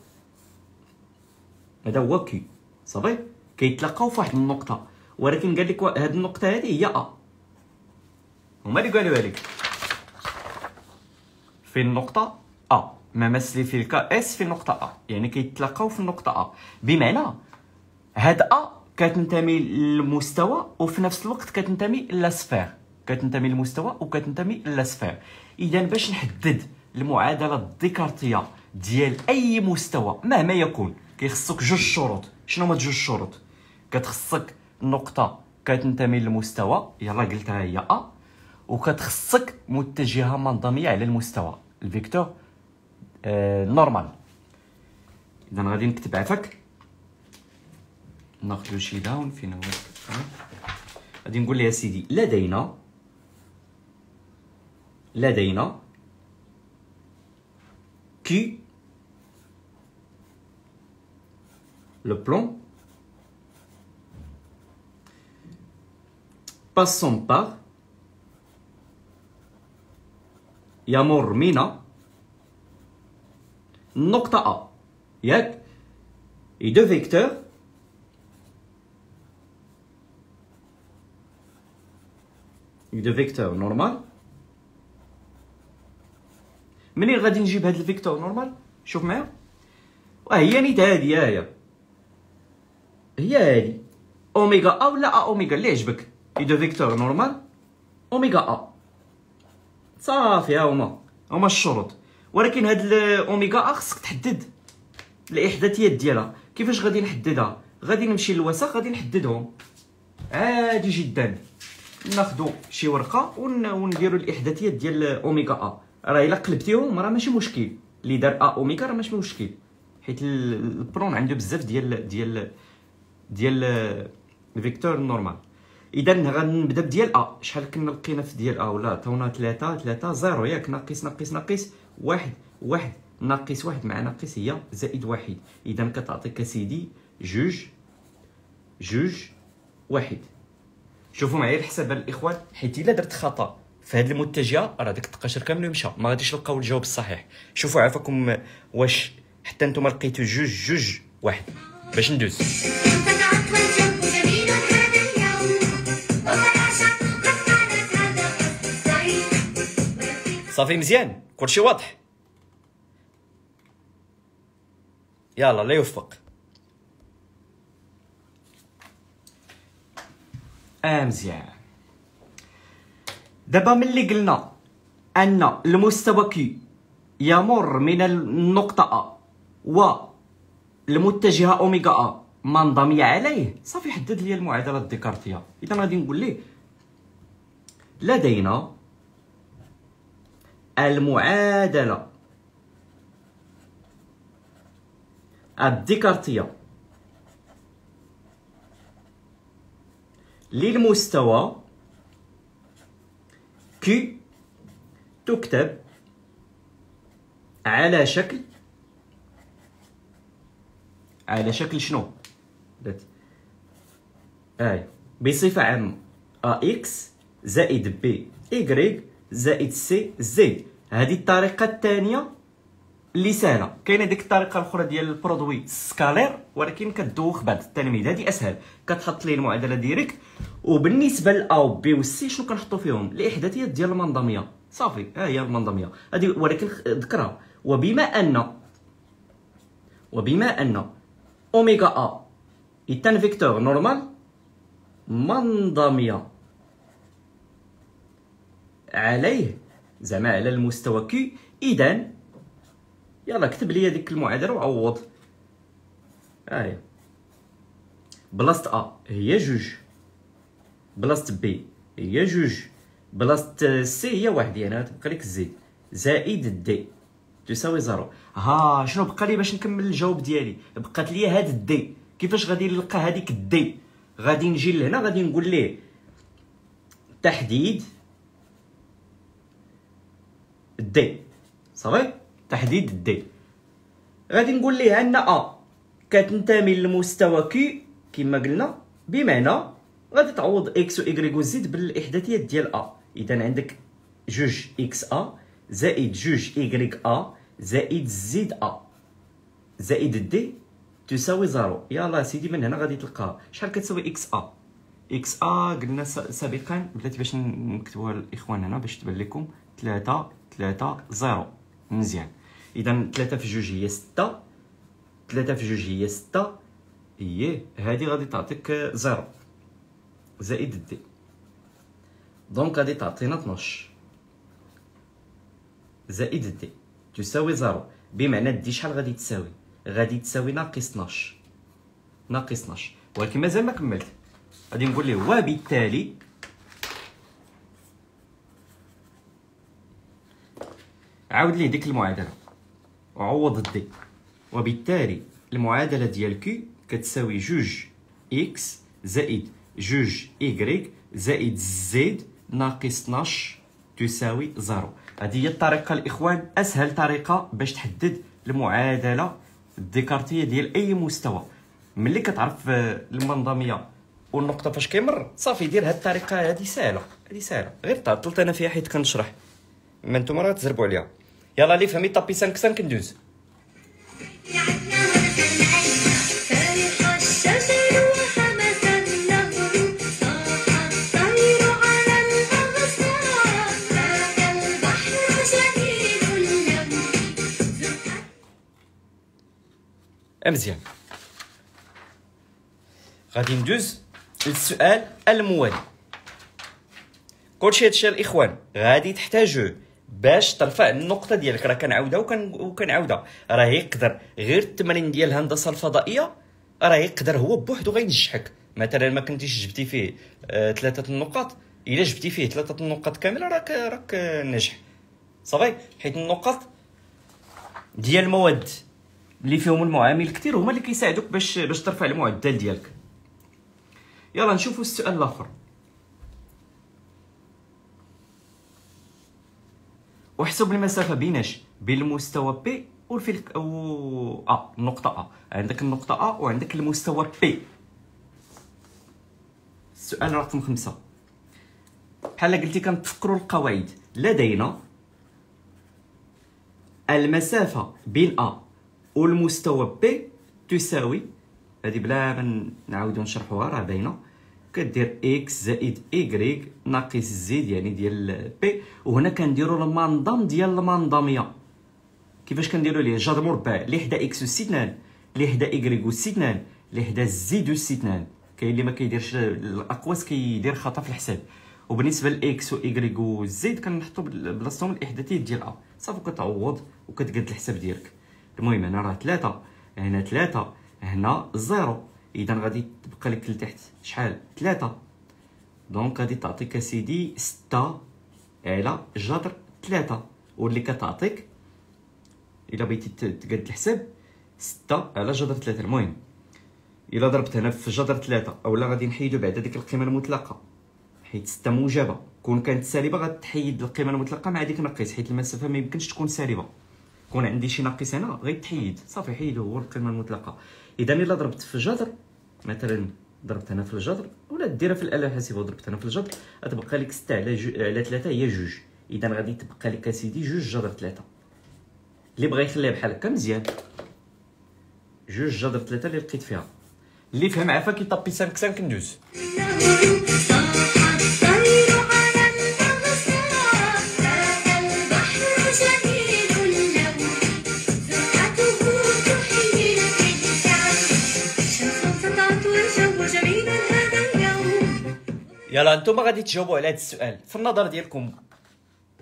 هذا هو كي، صافي. كيتلاقاو فواحد النقطه، ولكن قال لك هاد النقطه هادي هي ا. هما اللي قالوها لك في النقطه ا، ما مس لي فيلكا اس في النقطه ا، يعني كيتلاقاو في النقطه ا. بمعنى هاد ا كتنتمي للمستوى وفي نفس الوقت كتنتمي للسفير، كتنتمي للمستوى وكتنتمي للسفير. اذا باش نحدد المعادله الديكارتيه ديال اي مستوى مهما يكون كيخصك جوج شروط. شنو هما جوج الشروط؟ كتخصك نقطه كتنتمي للمستوى، يلا قلتها هي ا، وكتخصك متجهه منظميه على المستوى، الفيكتور آه نورمال. اذا غادي نكتب عفاك، ناخذ شي داون فين هو. غادي نقول لها سيدي لدينا لدينا كي لو بلون باسون بار يمر من النقطة أ ياك اي دو فيكتور اي دو فيكتور نورمال. منين غادي نجيب هاد الفيكتور نورمال؟ شوف معايا، وهي نيت هادي هاهي هي هادي اوميغا أ ولا أ اوميغا اللي يعجبك. اي دو فيكتور نورمال اوميغا أ، صافي. ها هما هما الشروط. ولكن هاد الاوميغا ا خصك تحدد الاحداثيات ديالها. كيفاش غادي نحددها؟ غادي نمشي للوسخ غادي نحددهم عادي جدا. ناخذ شي ورقه ونديروا الاحداثيات ديال اوميغا ا. راه الا قلبتيهم راه ماشي مشكل، اللي دار ا اوميغا راه ماشي مشكل، حيت البرون عنده بزاف ديال ديال ديال الفيكتور نورمال. اذا غنبدا بديال ا. شحال كنا لقينا في ديال ا؟ ولا عطاونا ثلاثة ثلاثة زيرو ياك، ناقص ناقص ناقص واحد واحد ناقص واحد مع ناقص هي زائد واحد، إذا كتعطيك سيدي جوج جوج واحد. شوفوا معايا الحساب الإخوان، حيت إلا درت خطأ في هاد المتجهة راه داك التقاشر كامل مشى، ما غاديش تلقاو الجواب الصحيح. شوفوا عافاكم واش حتى نتوما لقيتو جوج جوج واحد باش ندوز. صافي مزيان كلشي واضح، يلا الله يوفق. اه مزيان. دابا ملي قلنا ان المستوى كي يمر من النقطه ا والمتجهه اوميغا ا منضميه عليه، صافي حدد لي المعادله الديكارتيه. اذا غادي نقول ليه لدينا المعادله الديكارتيه للمستوى Q تكتب على شكل على شكل شنو؟ أي بصفة عامة A X زائد B Y زائد C Z. هذه الطريقة الثانية اللي سهلة، كاينة ديك الطريقة الأخرى ديال البرودوي سكالير ولكن كتدوخ بعض التلاميذ، هذه أسهل كتحط ليه المعادلة ديريكت. وبالنسبه للأ و بي و سي شنو كنحطو فيهم؟ الاحداثيات ديال المنظميه، صافي ها هي المنظميه هذه ولكن ذكرها. وبما ان وبما ان اوميغا ا ايتان فيكتور نورمال منضميه عليه زعما على المستوى كي، اذا يلا كتب لي ديك المعادله وعوض. ها هي بلاصه ا هي جوج، بلاصة بي هي جوج، بلاصة سي هي واحد، يعني غتبقى لك زيد زائد دي تساوي زيرو. ها شنو بقى لي باش نكمل الجواب ديالي؟ بقات لي هاد الدي. كيفاش غادي نلقى هاديك الدي؟ غادي نجي لهنا غادي نقول ليه تحديد الدي، صافي تحديد الدي. غادي نقول ليه ان ا كتنتمي للمستوى كي كما قلنا، بمعنى غادي تعوض اكس و ايغريك و زد بالاحداثيات ديال ا. اذا عندك جوج اكس ا زائد جوج ايغريك ا زائد زد ا زائد دي تساوي زيرو. يلا سيدي من هنا غادي تلقاها شحال كتساوي اكس ا. اكس ا قلنا سابقا بلاتي باش نكتبوها الاخوان هنا باش تبان لكم ثلاثة ثلاثة زيرو. مزيان، اذا ثلاثة في جوج هي ستة، ثلاثة في جوج هي ستة، هي هذه غادي تعطيك زيرو زائد دي، دونك غادي تعطينا اثناش زائد دي تساوي زيرو. بمعنى دي شحال غادي تساوي؟ غادي تساوي ناقص اثناش، ناقص اثناش. ولكن مازال ما كملت، غادي نقول ليه وبالتالي عاود ليه ديك المعادله وعوض دي. وبالتالي المعادله ديال كي كتساوي جوج اكس زائد جوج إيكغيك زائد زد ناقص اثناش تساوي زيرو. هذه هي الطريقة الإخوان، أسهل طريقة باش تحدد المعادلة الديكارتية ديال أي مستوى. ملي كتعرف المنظمية والنقطة فاش كيمر صافي دير هاد الطريقة، هادي ساهلة، هادي ساهلة، غير تعطلت أنا فيها حيت كنشرح، ما نتوما راه تزربوا عليها. يلا اللي فهمي طابي سانك سانك ندوز. مزيان غادي ندوز للسؤال الموالي. كلشي هادشي الاخوان غادي تحتاجوه باش ترفع النقطه ديالك، راه كنعاودها وكنعاودها. راه يقدر غير التمرين ديال الهندسه الفضائيه راه يقدر هو بوحدو غينجحك. مثلا ما كنتيش جبتي فيه آه ثلاثه النقاط، الا جبتي فيه ثلاثه النقاط كامله راك راك ناجح، صافي. حيت النقاط ديال المواد اللي فيهم المعامل كثير هما اللي كيساعدوك باش باش ترفع المعدل ديالك. يلا نشوفوا السؤال الاخر. احسب المسافه بيناش بين المستوى بي وفي الك... و... ا آه. النقطه ا آه. عندك النقطه ا آه وعندك المستوى بي. السؤال رقم خمسة، بحال قلتي كنتفكروا القواعد. لدينا المسافه بين ا والمستوى بي تساوي، هذه بلا ما نعاودو نشرحوها راه باينه، كدير اكس زائد ايكغيك ناقص زيد يعني ديال بي. وهنا كنديروا المنظم ديال المنظميه. كيفاش كنديروا ليه؟ جذر مربع اللي حدا اكس وسي اثنان، اللي حدا ايكغيك وسي اثنان، اللي حدا زيد وسي اثنان. كاين اللي ما كيديرش الاقواس كيدير خطا في الحساب. وبالنسبه لاكس وايكغيك وزيد كنحطوا بلاصتهم الاحداثيات ديال ا، صافي كتعوض وكتقاد الحساب ديالك. المهم هنا راه ثلاثة، هنا ثلاثة، هنا زيرو، اذا غادي تبقى لك لتحت شحال؟ ثلاثة. دونك غادي تعطيك اسيدي ستة على جذر ثلاثة، واللي كتعطيك الا بغيتي تقاد الحساب ستة على جذر ثلاثة. المهم الا ضربت هنا في جذر ثلاثة، اولا غادي نحيدو بعدا ديك القيمه المطلقه حيت ستة موجبه، كون كانت سالبه غتحيد القيمه المطلقه مع ديك ناقص، حيت المسافه ما يمكنش تكون سالبه. كون عندي شي ناقص هنا غيتحيد، صافي حيدو هو القيمه المطلقه. اذا الا ضربت في الجذر، مثلا ضربت هنا في الجذر ولا ديرها في الاله الحاسبه وضربت هنا في الجذر، غتبقى لك ستة على جو... على ثلاثة هي جوج. اذا غادي تبقى لك اسيدي جوج جذر ثلاثة. اللي بغى يخليها بحال هكا مزيان، جوج جذر ثلاثة اللي لقيت فيها. اللي فهم عافاك يطبي سانك سانك ندوز. يلا نتوما غادي تجاوبوا على هذا السؤال. في النظر ديالكم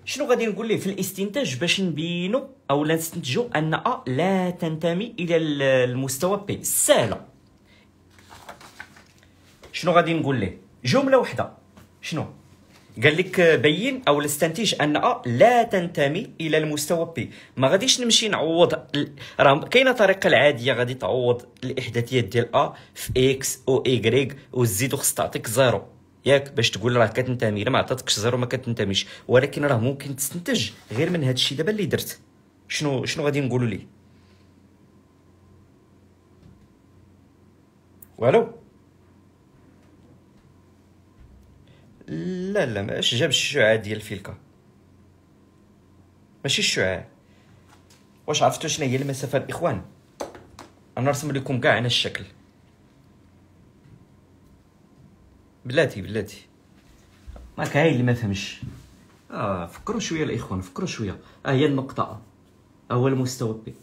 شنو غادي نقول ليه في الاستنتاج باش نبينوا او لا نستنتجوا ان ا لا تنتمي الى المستوى بي؟ سهله. شنو غادي نقول ليه؟ جمله واحده. شنو قال لك؟ بين او استنتج ان ا لا تنتمي الى المستوى بي. ما غاديش نمشي نعوض، راه كاينه طريقه العاديه غادي تعوض الاحداثيات ديال ا في اكس او ايكغيك وزيد وخص تعطيك زيرو ياك باش تقول راه كتنتمي. ما عطاتكش زيرو ما كتنتميش، ولكن راه ممكن تستنتج غير من هذا الشيء دابا اللي درت. شنو شنو غادي نقولوا ليه؟ والو لا لا، ماش جابش الشعاع ديال الفيلكا، ماشي الشعاع. واش عرفتوا شنو هي المسافه الاخوان؟ انا نرسم لكم كاع انا الشكل بلاتي بلاتي، ما كاين اللي ما فهمش. اه فكروا شويه الاخوان، فكروا شويه. اه هي النقطه ا هو المستوى بي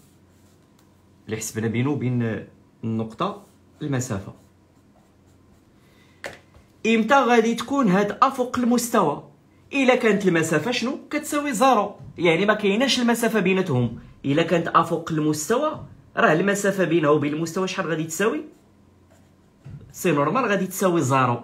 اللي حسبنا بينه وبين النقطه المسافه. امتى غادي تكون هاد ا فوق المستوى؟ الا كانت المسافه شنو كتساوي زيرو، يعني ما كايناش المسافه بيناتهم. الا كانت ا فوق المستوى راه المسافه بينه وبين المستوى شحال غادي تساوي؟ سي نورمال غادي تساوي زيرو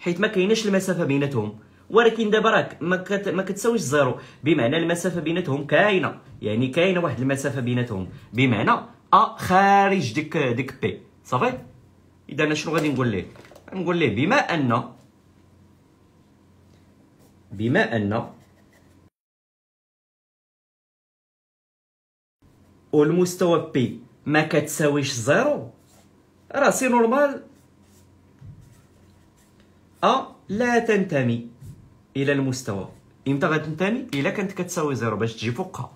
حيت ما كايناش المسافه بيناتهم. ولكن دابا راك ما, كت... ما كتساويش زيرو، بمعنى المسافه بيناتهم كاينه، يعني كاينه واحد المسافه بيناتهم، بمعنى ا خارج ديك ديك بي صافي. اذا انا شنو غادي نقول ليه؟ نقول ليه بما ان بما ان والمستوى بي ما كتساويش زيرو، راه سي نورمال ا لا تنتمي الى المستوى. امتى غتنتمي؟ الا كانت كتساوي زيرو باش تجي فوقها.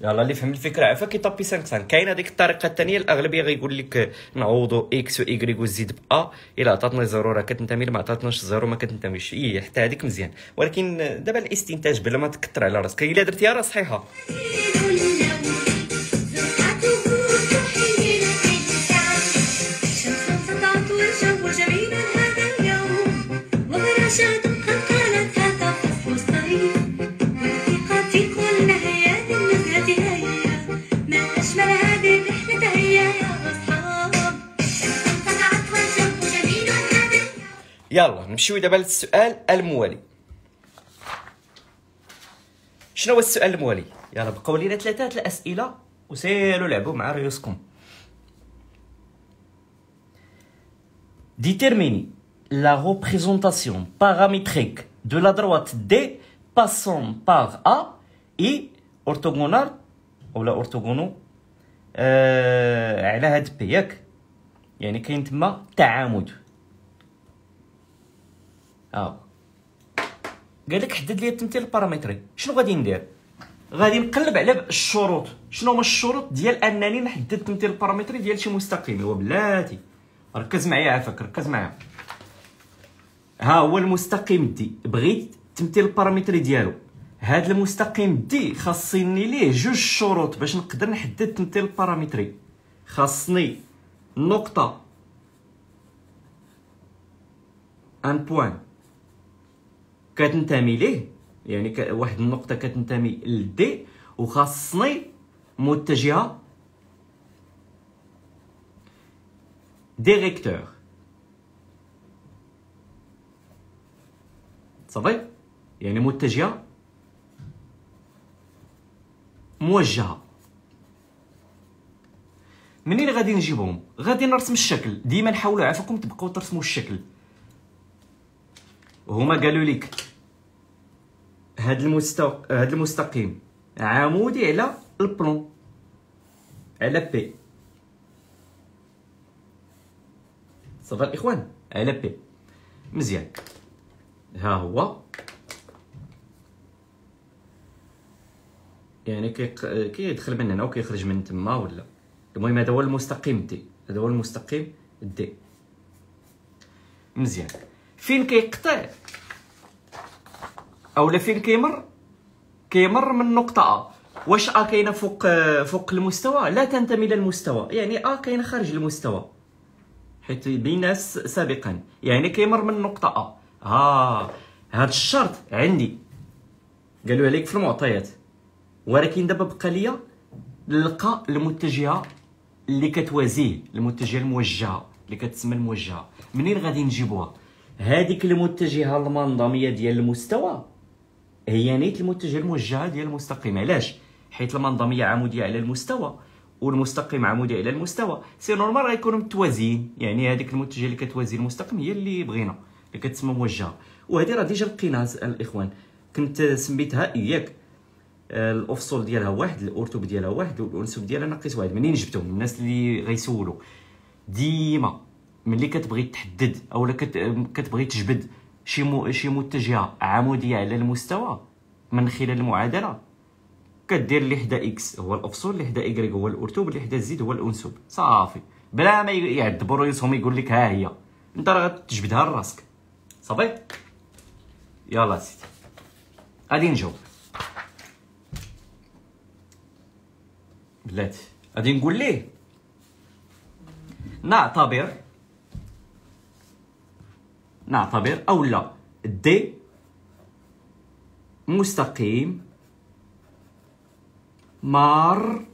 يلا اللي فهم الفكره عافاك كيطبي سانك سانك. كاينه ديك الطريقه الثانيه الاغلبيه غيقول لك نعوضوا اكس وايكغيك وزيد ب ا، الا عطاتنا زيرو راه كتنتمي، ما عطاتناش زيرو ما كتنتميش. اي حتى هذيك مزيان، ولكن دابا الاستنتاج بلا ما تكثر على راسك، الا درتيها راه صحيحه. يلا نمشيو دابا للسؤال الموالي. شنو هو السؤال الموالي؟ يلا بقاو لينا ثلاثه الاسئله وسيروا لعبوا مع ريوسكم. ديتيرميني لا ريبريزونطاسيون باراميتريك دو لا دروات دي باسون باغ ا اي اورتوغونال اولا اورتوغونو آه على هاد بي ياك، يعني كاين تما تعامد. ها قال لك حدد لي التمثيل البارامتري. شنو غادي ندير؟ غادي نقلب على الشروط. شنو هما الشروط ديال انني نحدد التمثيل البارامتري ديال شي مستقيم؟ هو بلاتي ركز معايا عافاك، ركز معايا. ها هو المستقيم دي، بغيت التمثيل البارامتري ديالو. هاد المستقيم دي خاصني ليه جوج شروط باش نقدر نحدد التمثيل البارامتري. خاصني نقطة ان بوان كتنتمي ليه، يعني واحد النقطة كتنتمي لدي، وخاصني متجهة ديريكتور. صافي، يعني متجهة موجهة. منين غادي نجيبهم؟ غادي نرسم الشكل. ديما نحاولوا عافاكم تبقاو ترسموا الشكل. هما قالوا لك هاد المستق هاد المستقيم عمودي على البلون، على بي. صافي الاخوان، على بي مزيان. ها هو يعني كيدخل من هنا وكيخرج من تما، ولا المهم هذا هو المستقيم دي، هذا هو المستقيم دي. مزيان. فين كيقطع اولا فين كيمر؟ كيمر من نقطة أ. واش أ كاينة فوق فوق المستوى؟ لا تنتمي للمستوى، يعني أ كاينة خارج المستوى حيت بينا سابقا، يعني كيمر من نقطة أ. ها هاد الشرط عندي قالوه لك في المعطيات، ولكن دابا بقى ليا نلقى المتجهة اللي كتوازيه، المتجهة الموجهة اللي كتسمى الموجهة. منين غادي نجيبوها؟ هذيك المتجهة المنظمية ديال المستوى هي نيت المتجهة الموجهة ديال المستقيم. علاش؟ حيت المنظمية عمودية على المستوى والمستقيم عمودي على المستوى، سي نورمال غيكونوا متوازيين، يعني هذيك المتجهة اللي كتوازي المستقيم هي اللي بغينا، اللي كتسمى موجهة. وهذه راه ديجا لقيناها الاخوان، كنت سميتها اياك الافصول ديالها واحد، الارتب ديالها واحد، والانسب ديالها ناقص واحد. منين جبتهم؟ الناس اللي غيسولوا ديما ملي كتبغي تحدد اولا كتبغي تجبد شي مو شي متجهه عموديه على المستوى من خلال المعادله، كدير اللي حدا اكس هو الافصول، اللي حدا ايكغيك هو الارتب، اللي حدا زد هو الانسب. صافي، بلا ما يعذبوا راسهم يقول لك ها هي، انت راه غتجبدها لراسك. صافي، يلا سيدي غادي نجاوب. بلاتي غادي نقول ليه نعتبر نعتبر اولا دي مستقيم مار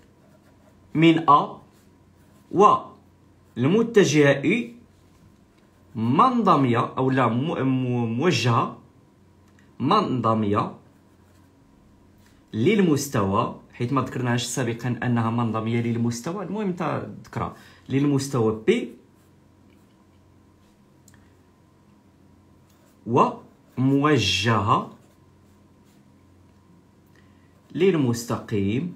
من ا، و المتجهه اي منظميه اولا موجهه منظميه للمستوى، حيت ما ذكرناهاش سابقا انها منظميه للمستوى، المهم انت ذكرها للمستوى بي، وموجهه للمستقيم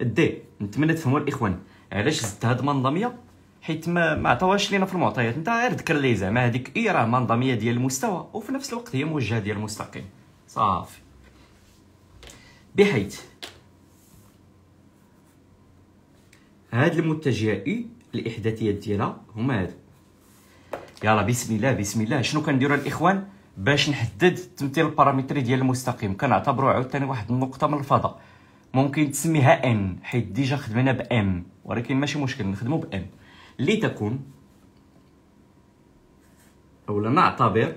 دي. نتمنى تفهموا الاخوان علاش زدت هاد منظميه، حيت ما ما عطاوهاش لينا في المعطيات، انت غير ذكر لي زعما هذيك اي راه منظميه ديال المستوى وفي نفس الوقت هي موجهه ديال المستقيم. صافي، بحيث هاد المتجهه اي الاحداثيات ديالها هما هادو. يلا بسم الله بسم الله. شنو كنديرو الاخوان باش نحدد التمثيل البارامتري ديال المستقيم؟ كنعتبرو عاوتاني واحد النقطه من الفضاء، ممكن تسميها ان حيت ديجا خدمنا بام، ولكن ماشي مشكل نخدمو بام، اللي تكون اولا نعتبر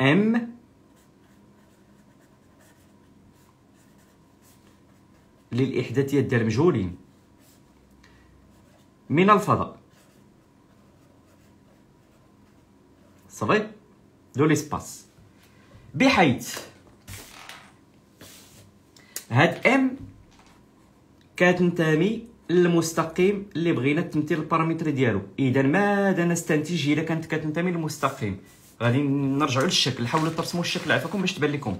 ام للإحداثيات ديال المجهولين من الفضاء. صافي دو ليسباس، بحيث هاد ام كتنتمي المستقيم اللي بغينا التمثيل البارامتري ديالو. اذا ماذا نستنتج الا كانت كتنتمي للمستقيم؟ غادي نرجعوا للشكل، حاولوا ترسموا الشكل عفاكم باش تبان لكم.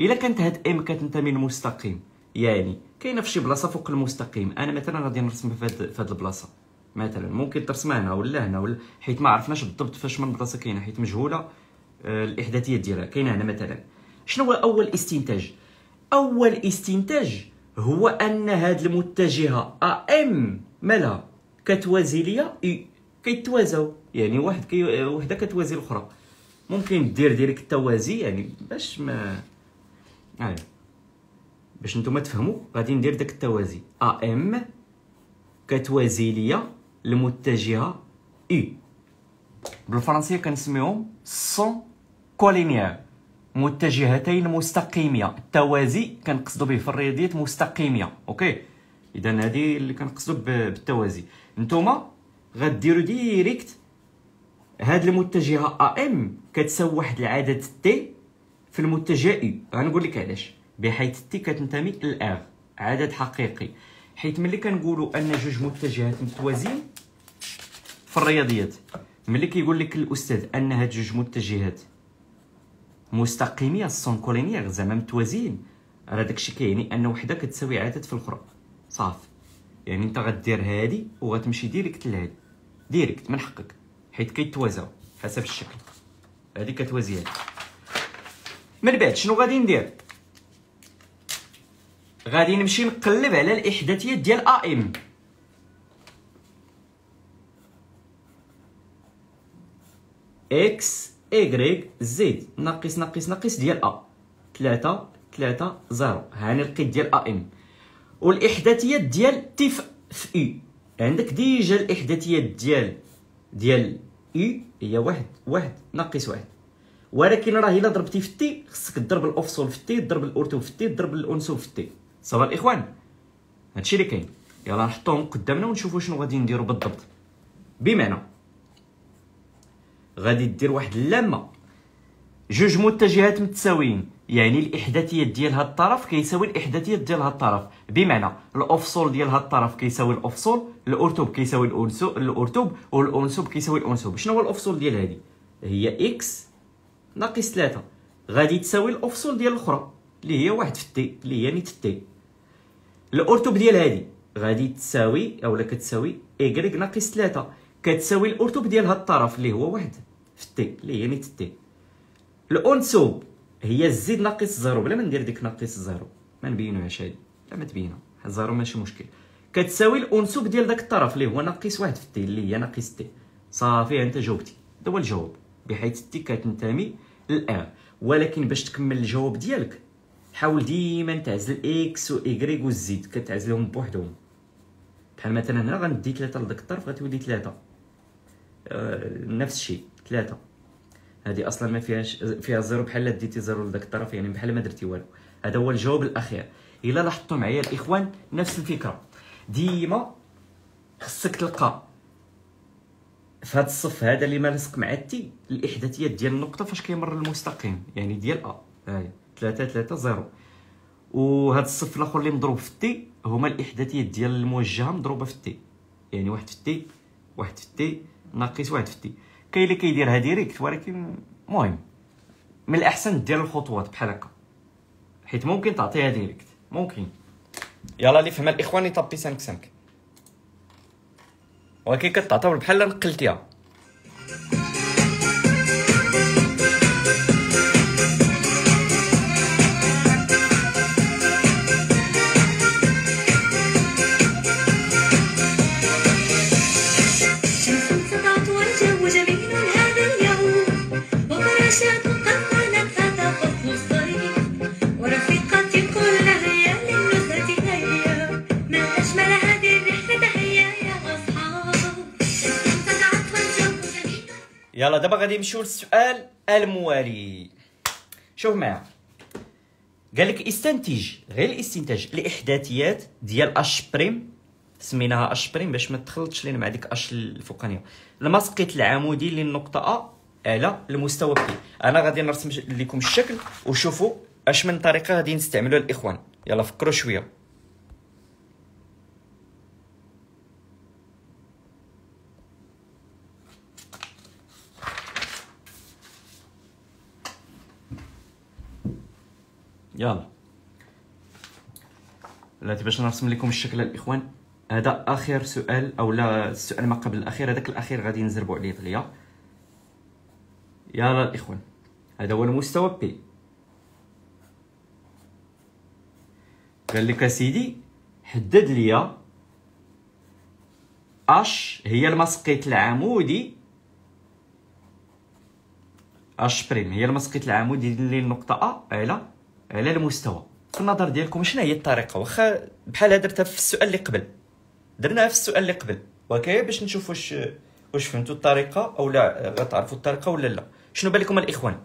الا كانت هاد ام كتنتمي للمستقيم، يعني كاينه في شي بلاصه فوق المستقيم. انا مثلا غادي نرسمها في هاد البلاصه، مثلا ممكن ترسمها هنا ولا هنا ولا، حيت ما عرفناش بالضبط فاش من بلاصه كاينه، حيت مجهوله الاحداثيه ديالها. كاينه هنا مثلا. شنو هو اول استنتاج؟ اول استنتاج هو ان هاد المتجهه ام مالها كتوازي ليا اي، كيتوازاو يعني واحد كي وحده كتوازي الاخرى. ممكن دير ديريكت التوازي يعني باش ما يعني باش نتوما تفهموا، غادي ندير داك التوازي ام كتوازي ليا المتجهه اي، بالفرنسيه كنسميهم سون كولينيير، متجهتين مستقيميه. التوازي كنقصدو به في الرياضيات مستقيميه، اوكي. اذا هذه اللي كنقصدو بالتوازي. نتوما غديروا ديريكت هاد المتجهه ام كتساوي واحد العدد تي في المتجه اي. غنقول لك علاش، بحيث تي كتنتمي للار عدد حقيقي، حيت ملي كنقولوا ان جوج متجهات متوازيين في الرياضيات، ملي كيقول لك الاستاذ ان هاد جوج متجهات مستقيميه سون كولينيير زعما متوازيين، راه داكشي كيعني ان وحده كتساوي عدد في الاخرى، صافي. يعني انت غدير هادي وغتمشي ديريكت لهادي، ديريكت من حقك حيت كيتوازاو حسب الشكل. هادي كتوازي هادي. من بعد شنو غادي ندير؟ غادي نمشي نقلب على الاحداثيه ديال ا ام. اكس إيكغيك زد ناقص ناقص ناقص ديال أ ثلاثة ثلاثة صفر. هاني لقيت ديال أ إم. والإحداثيات ديال تي في إي، عندك ديجا الإحداثيات ديال ديال إي هي واحد واحد ناقص واحد، ولكن راه إلا ضربتي في تي خصك تضرب الأفصول في تي، تضرب الأرتو في تي، تضرب الأنسو في تي. صافا الإخوان، هادشي اللي كاين. يلا نحطوهم قدامنا ونشوفو شنو غادي نديرو بالضبط. بمعنى غادي دير واحد اللامه، جوج متجهات متساويين، يعني الاحداثيات ديال هاد الطرف كيساوي الاحداثيات ديال هاد الطرف، بمعنى الافصول ديال هاد الطرف كيساوي الافصول، الارتوب كيساوي الانسوب، الارتوب والانسوب كيساوي الانسوب. شنو هو الافصول ديال هادي؟ هي اكس ناقص ثلاثة، غادي تساوي الافصول ديال الاخرى اللي هي واحد في تي، اللي هي نيت تي. الارتوب ديال هادي غادي تساوي اولا كتساوي ايكغيك ناقص ثلاثة، كتساوي الارتوب ديال هاد الطرف اللي هو واحد في تي، اللي هي نيت تي. الانسوب هي زد ناقص صفر، بلا ما ندير ديك ناقص صفر ما نبينوهاش هادي، لا ما تبينها صفر ماشي مشكل، كتساوي الانسوب ديال داك الطرف اللي هو ناقص واحد في تي، اللي هي ناقص تي. صافي انت جاوبتي، هذا هو الجواب، بحيث تي كتنتمي للار. ولكن باش تكمل الجواب ديالك حاول ديما تعزل اكس و ايكغيك و زد، كتعزلهم بوحدهم. بحال مثلا هنا غندي ثلاثة لداك الطرف غتولي ثلاثة، نفس الشيء ثلاثة، هذه اصلا ما فيهاش فيها زيرو، بحال ديتي زيرو لذاك الطرف يعني بحال ما درتي والو. هذا هو الجواب الاخير. الا لاحظتوا معايا الاخوان نفس الفكره، ديما خصك تلقى في هذا الصف هذا اللي مالصق مع التي الاحداثيات ديال النقطه فاش كيمر المستقيم، يعني ديال ا هاي ثلاثة ثلاثة صفر، وهذا الصف الاخر اللي مضروب في التي هما الاحداثيات ديال الموجهه مضروبه في التي، يعني واحد في التي، واحد في التي، ناقص واحد في التي. كاين اللي كيديرها ديريكت، ولكن المهم من الاحسن دير الخطوات بحال هكا، حيت ممكن تعطيها ديريكت ممكن. يلا اللي فهم الاخوان يطبي سانك سانك، ولكن كتعتبر بحال لا نقلتيها. يلا دابا غادي نمشيو للسؤال الموالي. شوف معايا، قال لك استنتج، غير الاستنتاج الاحداثيات ديال اش بريم، سميناها اش بريم باش ما تخلطش لينا مع ديك اش الفوقانيه، المسقط العمودي للنقطه ا على المستوى بي. انا غادي نرسم لكم الشكل وشوفوا اش من طريقه غادي نستعملوها الاخوان. يلا فكروا شويه. يلا دلوقتي باش نرسم لكم الشكل الاخوان. هذا اخر سؤال او لا السؤال ما قبل الاخير، هذاك الاخير غادي نزربوا عليه دغيا. يلا الاخوان هذا هو المستوى بي. قال لك اسيدي حدد ليا اش هي المسقيط العمودي، اش بريم هي المسقيط العمودي اللي النقطه ا على على المستوى. في النظر ديالكم شنو هي الطريقه؟ واخا بحالها درتها في السؤال اللي قبل، درناها في السؤال اللي قبل وكاين باش نشوف واش واش فهمتوا الطريقه او لا، غتعرفوا الطريقه ولا لا. شنو بالكم الاخوان؟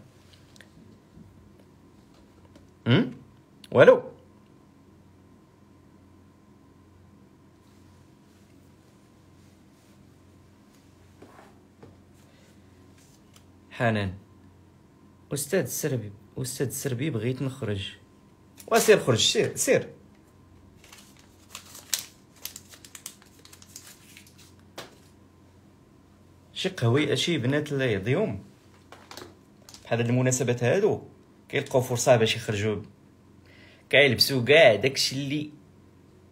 امم والو حنان استاذ السربي، استاذ السربي بغيت نخرج. وسير خرج، سير سير شي قهوي شي بنات اللي ضيوم بحال هاد المناسبات هادو كيلقاو فرصه باش يخرجوا كيلبسوا كاع داكشي اللي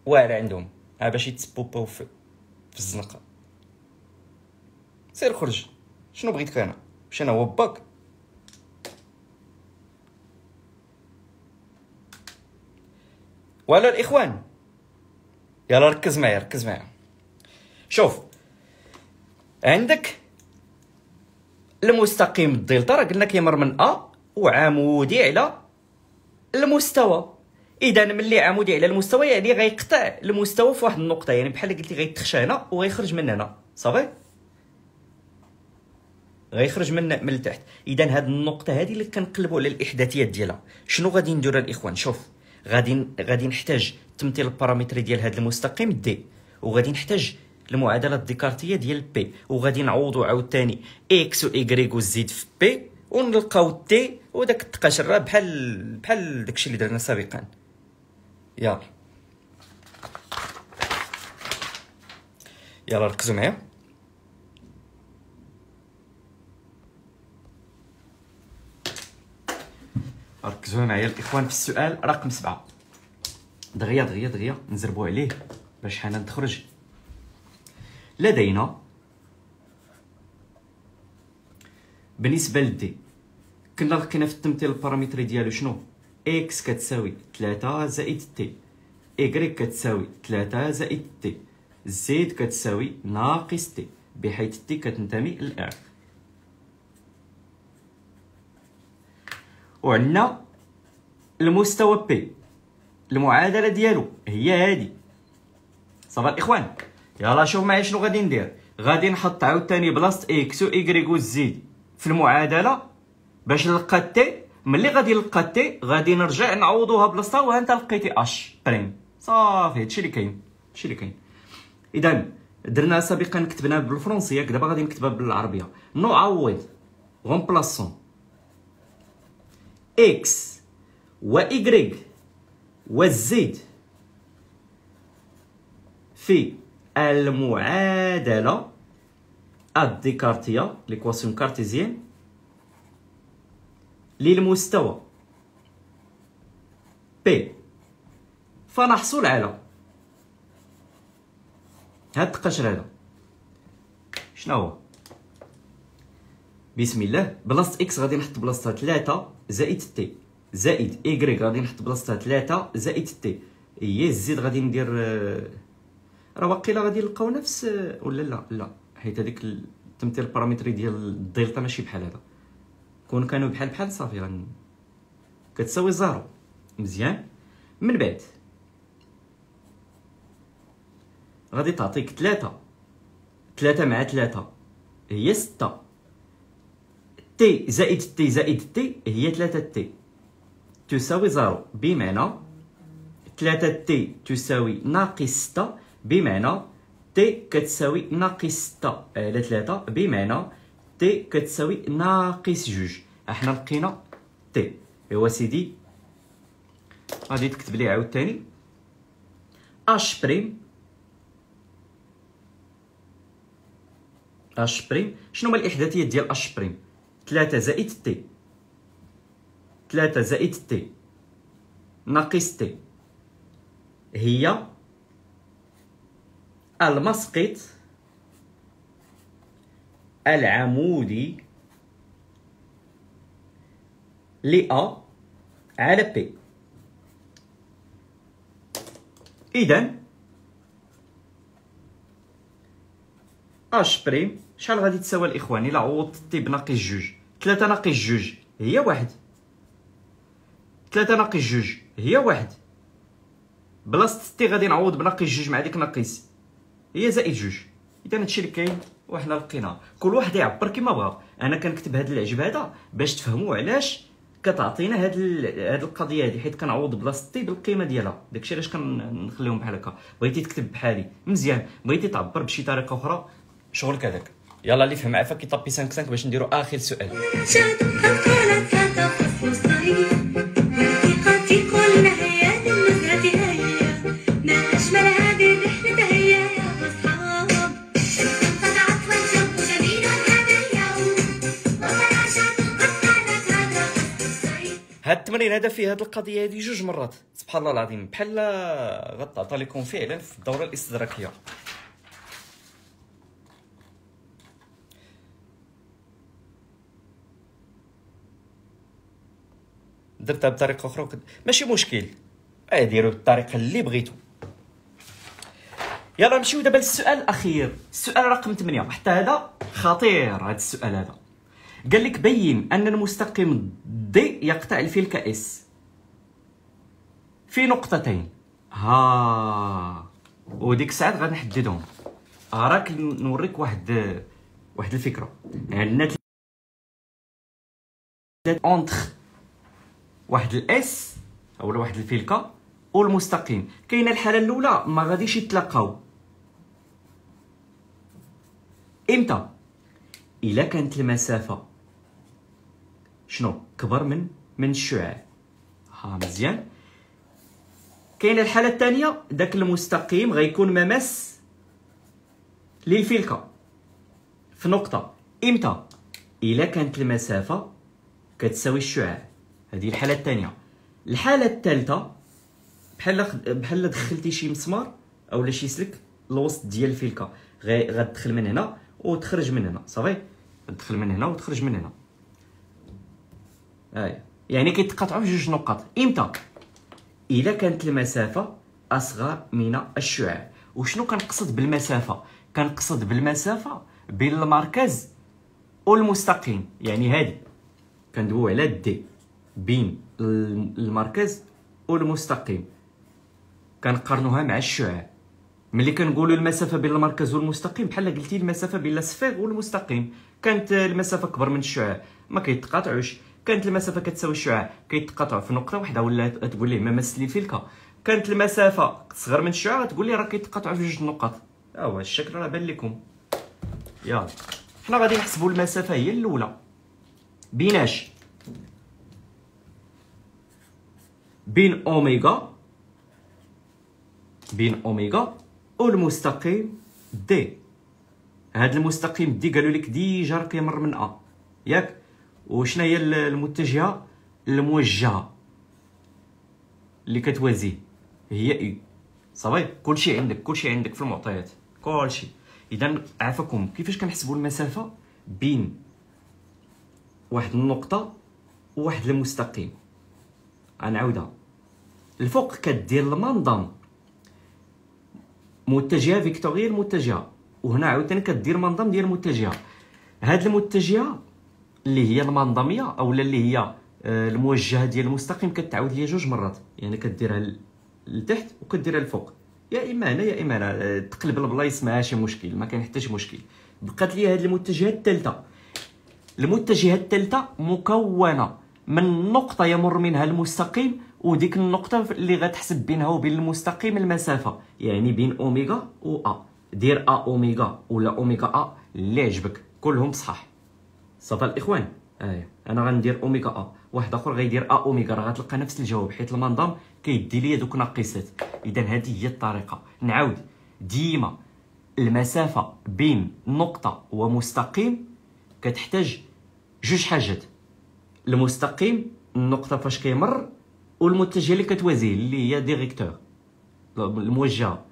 واعر عندهم ها باش يتسبوباو في الزنقه. سير خرج، شنو بغيتك انا؟ مش انا هو باك. ولا الاخوان يلا ركز معايا، ركز معايا. شوف عندك المستقيم الدلتا راه قلنا كيمر من ا وعمودي على المستوى. اذا ملي عمودي على المستوى يعني غيقطع المستوى في واحد النقطه، يعني بحال قلتي غيتخشى هنا وغيخرج من هنا صافي، غيخرج من من تحت. اذا هاد النقطه هذه اللي كنقلبوا على الاحداثيات ديالها. شنو غادي ندير الاخوان؟ شوف غادي غادي نحتاج التمثيل البارامتري ديال هاد المستقيم دي، وغادي نحتاج المعادله الديكارتيه ديال بي، وغادي نعوضوا عاوتاني اكس و ايغريك وزيد في بي ونلقاو تي وداك التقاشر بحال بحال داكشي اللي درنا سابقا. يلا يلا ركزوا معايا. ركزوا معايا الاخوان في السؤال رقم سبعة دغيا دغيا دغيا نزربوا عليه باش حنان تخرج. لدينا بالنسبه لدي كنا لقينا في التمثيل البارامتري ديالو شنو؟ اكس كتساوي ثلاثة زائد تي، ايغريك كتساوي ثلاثة زائد تي، زيد كتساوي ناقص تي بحيث تي كتنتمي للار. وعندنا المستوى بي المعادله ديالو هي هادي صافي الاخوان. يلا شوف معايا شنو غادي ندير. غادي نحط عاوتاني بلاصه اكس و ايغريك وزيد في المعادله باش نلقى تي. ملي غادي نلقى تي غادي نرجع نعوضوها بلاصتها وها انت لقيتي اش بريم صافي. هادشي اللي كاين، هادشي اللي كاين. اذا درنا سابقا كتبنا بالفرنسيه، دابا غادي نكتبها بالعربيه. نعوض غونبلاسون إكس وإيغريك والزيد في المعادلة الديكارتية ليكواسيون كارتيزيان للمستوى بي، فنحصل على هاد القشر هذا شنو هو؟ بسم الله بلاصة إكس غادي نحط بلاصتها ثلاثة زائد تي، زائد ايغريك غادي نحط بلاصتها ثلاثة زائد تي، هي الزيد غادي ندير راه واقيلا غادي نلقاو نفس ولا لا لا، حيت هذيك التمثيل البارامتري ديال الدلتا ماشي بحال هذا. كون كانوا بحال بحال صافي غن كتساوي زيرو. مزيان. من بعد غادي تعطيك ثلاثة، ثلاثة مع ثلاثة هي ستة، تي زائد تي زائد تي هي ثلاثة تي تساوي زيرو، بمعنى ثلاثة تي تساوي ناقص ستة، بمعنى تي كتساوي ناقص ستة على ثلاثة، بمعنى تي كتساوي ناقص جوج. احنا لقينا تي. ايوا سيدي غادي تكتب لي عاوتاني اش بريم، اش بريم شنو هما الاحداثيات ديال اش بريم؟ ثلاثة زائد تي، ثلاثة زائد تي ناقص تي هي المسقط العمودي لأ على بي. إذا اش بريم شحال غادي تساوي الإخواني إلا عوضت تي بناقص جوج؟ ثلاثة ناقص جوج هي واحد، ثلاثة ناقص جوج هي واحد، بلاصة تي غادي نعوض بناقص جوج مع ديك ناقص هي زائد جوج. إذا هادشي اللي كاين وحنا لقيناه، كل واحد يعبر كيما بغا. أنا كنكتب هاد العجب هذا باش تفهموا علاش كتعطينا هاد هاد القضيه هادي، حيت كنعوض بلاصه تي بالقيمه ديالها. داكشي علاش كنخليهم بحال هكا. بغيتي تكتب بحالي مزيان، بغيتي تعبر بشي طريقه اخرى شغلك هذاك. يلا اللي فهم عافاك يطابي خمسة خمسة باش نديرو اخر سؤال. هاد التمرين هذا فيه هاد القضيه هذه جوج مرات، سبحان الله العظيم، بحال غتعطى لكم فعلا في الدوره الاستدراكيه. درتها بطريقه اخرى وكد... ماشي مشكل، اه ديروا بالطريقه اللي بغيتو. يلا نمشيو دابا للسؤال الاخير، السؤال رقم ثمانية. حتى هذا خطير هذا السؤال هذا. قال لك بين ان المستقيم دي يقطع الفلك اس في نقطتين. ها وديك الساعات غنحددهم. راك نوريك واحد واحد الفكره. عندنا اونتر واحد الاس اولا واحد الفلكه والمستقيم. كاينه الحاله الاولى ما غاديش يتلاقاو، امتى؟ الا كانت المسافه شنو كبر من من الشعاع. ها مزيان. كاينه الحاله الثانيه، داك المستقيم غيكون ممس للفلكه في نقطه، امتى؟ الا كانت المسافه كتساوي الشعاع. هذه الحاله الثانيه. الحاله الثالثه بحال بحال دخلتي شي مسمار اولا شي سلك للوسط ديال الفلكه، غتدخل من هنا وتخرج من هنا، صافي تدخل من هنا وتخرج من هنا. اي يعني كيتقاطعوا جوج نقط، امتى؟ الا كانت المسافه اصغر من الشعاع. وشنو كنقصد بالمسافه؟ كنقصد بالمسافه بين المركز والمستقيم، يعني هذه كندويو على دي بين المركز والمستقيم كنقارنوها مع الشعاع. ملي كنقولوا المسافه بين المركز والمستقيم بحال قلتي المسافه بين الصفيغ والمستقيم، كانت المسافه كبر من الشعاع ما كيتقاطعوش، كانت المسافه كتساوي الشعاع كيتقاطعوا في نقطه واحده ولا تقول ليه ما مس لي الفلكه، كانت المسافه صغر من الشعاع تقول لي راه كيتقاطعوا في جوج نقط. ها هو الشكل راه بان لكم. يلا حنا غادي نحسبوا المسافه هي الاولى بيناش بين اوميغا بين اوميغا والمستقيم دي. هاد المستقيم دي قالوا لك ديجا راه كيمر من ا ياك، وشنا هي المتجهه الموجهه اللي كتوازيه هي اي، صافي كلشي عندك كلشي عندك في المعطيات كلشي. اذا عافاكم كيفاش كنحسبوا المسافه بين واحد النقطه وواحد المستقيم. غنعاودها الفوق كدير المنظم متجهه فيكتوريه المتجهه، وهنا عاوتاني كدير منظم ديال المتجهه. هاد المتجهه اللي هي المنظميه اولا اللي هي الموجهه ديال المستقيم كتعاود ليا جوج مرات، يعني كديرها لتحت وكديرها لفوق، يا اما هنا يا اما هنا، تقلب البلايص ماشي مشكل ما كاين حتى شي مشكل. بقات ليا هاد المتجهه الثالثه. المتجهه الثالثه مكونه من نقطه يمر منها المستقيم، وديك النقطه اللي غتحسب بينها وبين المستقيم المسافه، يعني بين اوميغا و ا. دير ا اوميغا ولا اوميغا ا اللي عجبك كلهم صحاح، صافا الاخوان. اييه انا غندير اوميغا ا، واحد اخر غيدير ا اوميغا، راه غتلقى نفس الجواب حيت المنظم كيدي ليا دوك ناقصات. اذا هذه هي الطريقه. نعاود ديما المسافه بين نقطه ومستقيم كتحتاج جوج حاجات، المستقيم النقطه فاش كيمر والمتجهه اللي كتوازيه اللي هي ديريكتور الموجهه،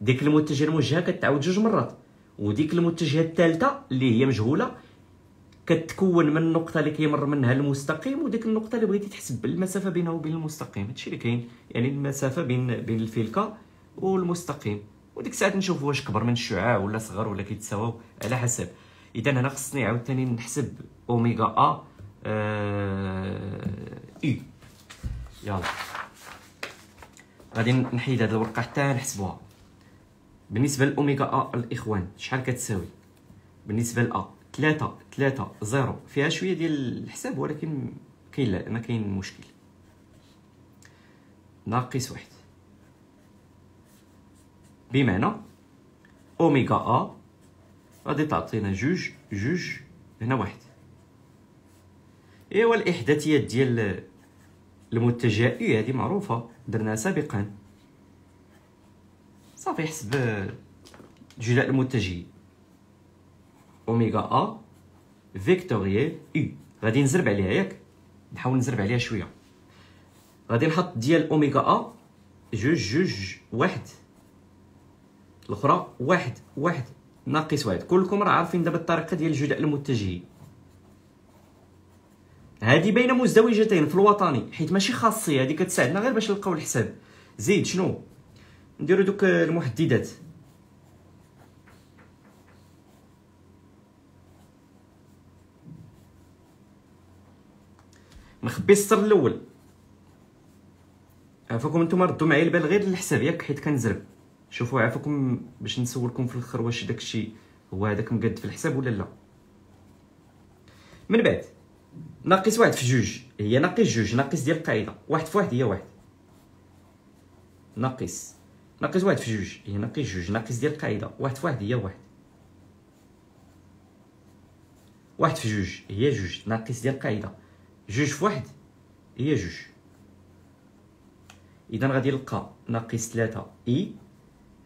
ديك المتجهه الموجهه كتعاود جوج مرات، وديك المتجهه الثالثه اللي هي مجهوله كتكون من النقطه اللي كيمر منها المستقيم وديك النقطه اللي بغيتي تحسب المسافه بينها وبين المستقيم. هادشي اللي كاين، يعني المسافه بين بين الفلكه والمستقيم، وديك الساعه نشوف واش كبر من الشعاع ولا صغر ولا كيتساواو على حسب. اذا هنا خصني عاوتاني نحسب اوميغا ا اي. يلا غادي نحيد هاد الورقه حتى نحسبوها. بالنسبه للاوميغا ا الاخوان شحال كتساوي؟ بالنسبه ل ا ثلاثة ثلاثة صفر، فيها شويه ديال الحساب ولكن كاين، لا ما كاين مشكل. ناقص واحد، بمعنى اوميغا ا غادي تعطينا جوج جوج هنا واحد. ايوا الاحداثيات ديال المتجه اي هذه معروفه درناها سابقا. صافي حسب الجلاء المتجه اوميغا ا فيكتوريال اي، غادي نزرب عليها ياك، نحاول نزرب عليها شويه. غادي نحط ديال اوميغا ا جوج جوج واحد، الاخرى واحد واحد ناقص واحد. كلكم راه عارفين دابا الطريقه ديال الجلاء المتجه. هذه بين مزدوجتين في الوطني حيت ماشي خاصيه، هذه كتساعدنا غير باش نلقاو الحساب. زيد شنو نديرو؟ دوك المحددات نخبي السر الاول. عافاكم نتوما ردوا معايا البال غير للحساب ياك حيت كنزرب. شوفوا عافاكم باش نسولكم في الاخر واش داكشي هو هذاك مقاد في الحساب ولا لا. من بعد ناقص واحد في جوج هي ناقص جوج، ناقص ديال القاعده واحد في واحد هي واحد، ناقص ناقص واحد في جوج هي ناقص جوج، ناقص ديال القاعده واحد في واحد هي واحد، واحد في جوج هي جوج، ناقص ديال القاعده جوج في واحد هي جوج. اذا غادي نلقى ناقص ثلاثة اي،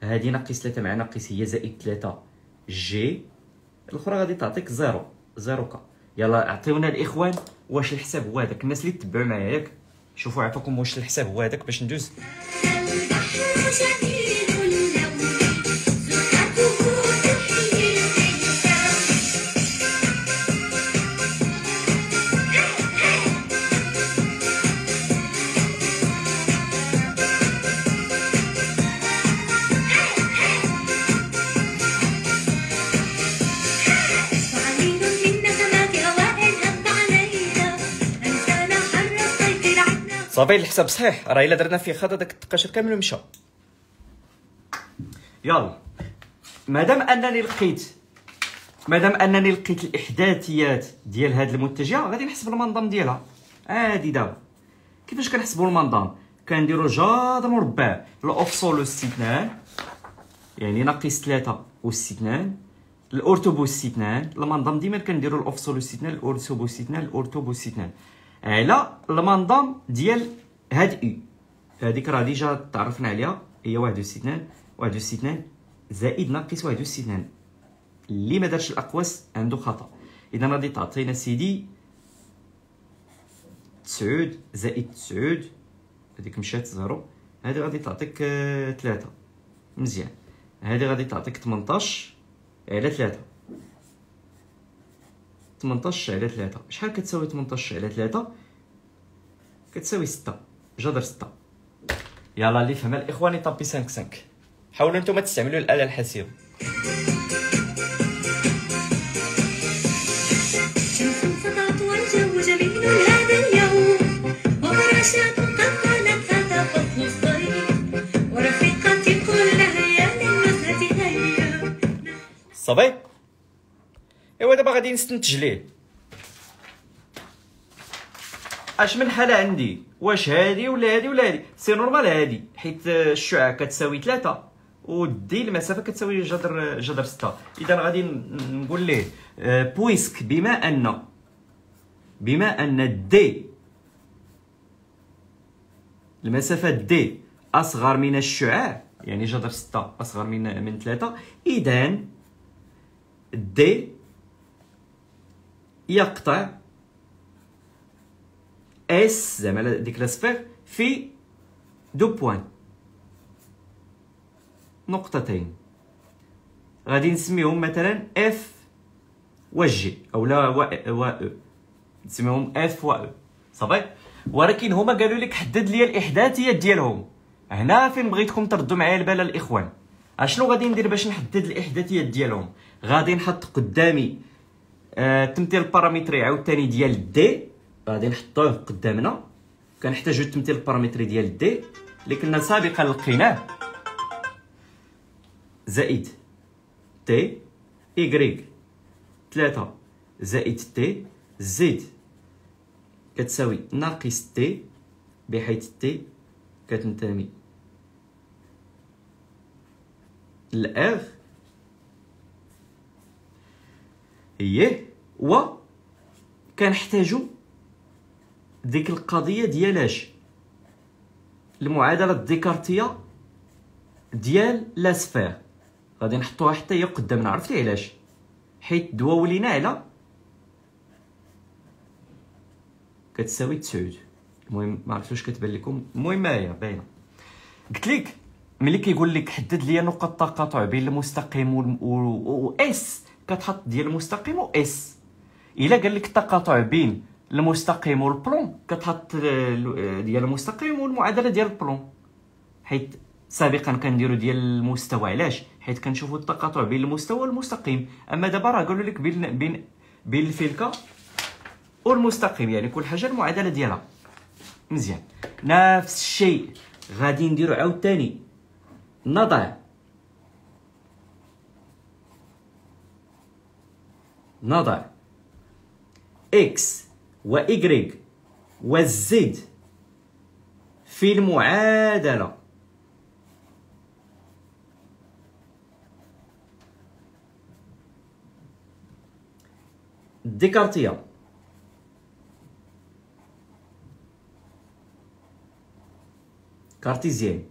هذه ناقص ثلاثة مع ناقص هي زائد ثلاثة جي، الاخرى غادي تعطيك زيرو زيرو كا. يلا اعطيونا الاخوان واش الحساب هو هذاك، الناس اللي تبعوا معايا ياك شوفوا عافاكم واش الحساب هو هذاك باش ندوز. صافي الحساب صحيح، راه الا درنا فيه خطا داك التقاشر كامل مشى. يلا مادام انني لقيت مادام انني لقيت الاحداثيات ديال هاد المتجهه غادي نحسب المنظم ديالها عادي. دابا كيفاش كنحسبوا المنظم؟ كنديروا جذر مربع الاوفسول والاستثنان، يعني ناقص ثلاثة والاستثنان، الاورتوب والاستثنان. المنظم ديما كنديروا الاوفسول والاستثنان، الاورتوب والاستثنان، الاورتوب والاستثنان على المنظم ديال هاد اي. هذيك راه ديجا تعرفنا عليها، هي واحد واستثنان واحد واستثنان زائد ناقص واحد واستثنان. اللي ما دارش الاقواس عنده خطا. اذا غادي تعطينا سيدي تسعة زائد تسعة، هذيك مشات زيرو، هذه غادي تعطيك ثلاثة. مزيان، هذه غادي تعطيك ثمنطاش على ثلاثة، ثمنطاش على ثلاثة. شحال كتساوي ثمنطاش على ثلاثة؟ كتساوي ستة، جذر ستة. يلا اللي فهم الاخوان يطبي خمسة خمسة. حاولوا نتوما تستعملوا الآلة الحاسبة. صافي ايوا دابا غادي نستنتج ليه اش من حاله عندي، واش هادي ولا هادي ولا هادي. سي نورمال هادي حيت الشعاع كتساوي ثلاثة ودي المسافه كتساوي جذر جذر ستة. اذا غادي نقول ليه بويسك بما ان بما ان دي المسافه دي اصغر من الشعاع، يعني جذر ستة اصغر من من ثلاثة، اذا دي يقطع اس زعما ديك لاسفير في دو بوان نقطتين غادي نسميهم مثلا اف و جي او لا و او نسميهم اف و او صافي. ولكن هما قالوا لك حدد لي الاحداثيه ديالهم. هنا فين بغيتكم تردوا معايا البال الاخوان. اشنو غادي ندير باش نحدد الاحداثيه ديالهم؟ غادي نحط قدامي آه التمثيل البارامتري عاوتاني ديال دي، غادي نحطوه قدامنا. كنحتاجو التمثيل البارامتري ديال دي اللي كنا سابقا لقيناه زائد تي إيكغيك ثلاثة زائد تي زد كتساوي ناقص تي، بحيث تي كتنتمي لإغ إيه. و كنحتاجو ديك القضية ديال اش؟ المعادلة الديكارتية ديال لاسفير غادي نحطوها حتى هي قدامنا. عرفتي علاش؟ حيت دوا ولينا على كتساوي تسعود. المهم ما عرفتش واش كتبان لكم، المهم هي باينه. قلت لك ملي كيقول لك حدد لي نقط التقاطع بين المستقيم و, و... و... اس كتحط ديال المستقيم و اس. الا قال لك التقاطع بين المستقيم والبلون كتحط ديال المستقيم والمعادله ديال البلون، حيت سابقا كنديروا ديال المستوى. علاش؟ حيت كنشوفوا التقاطع بين المستوى والمستقيم. اما دابا راه قالوا لك بين بين بين الفلكه والمستقيم، يعني كل حاجه المعادله ديالها. مزيان، نفس الشيء غادي نديروا عاوتاني نضع نضع اكس و وايغريك وزد في المعادله ديكارتية كارتيزيان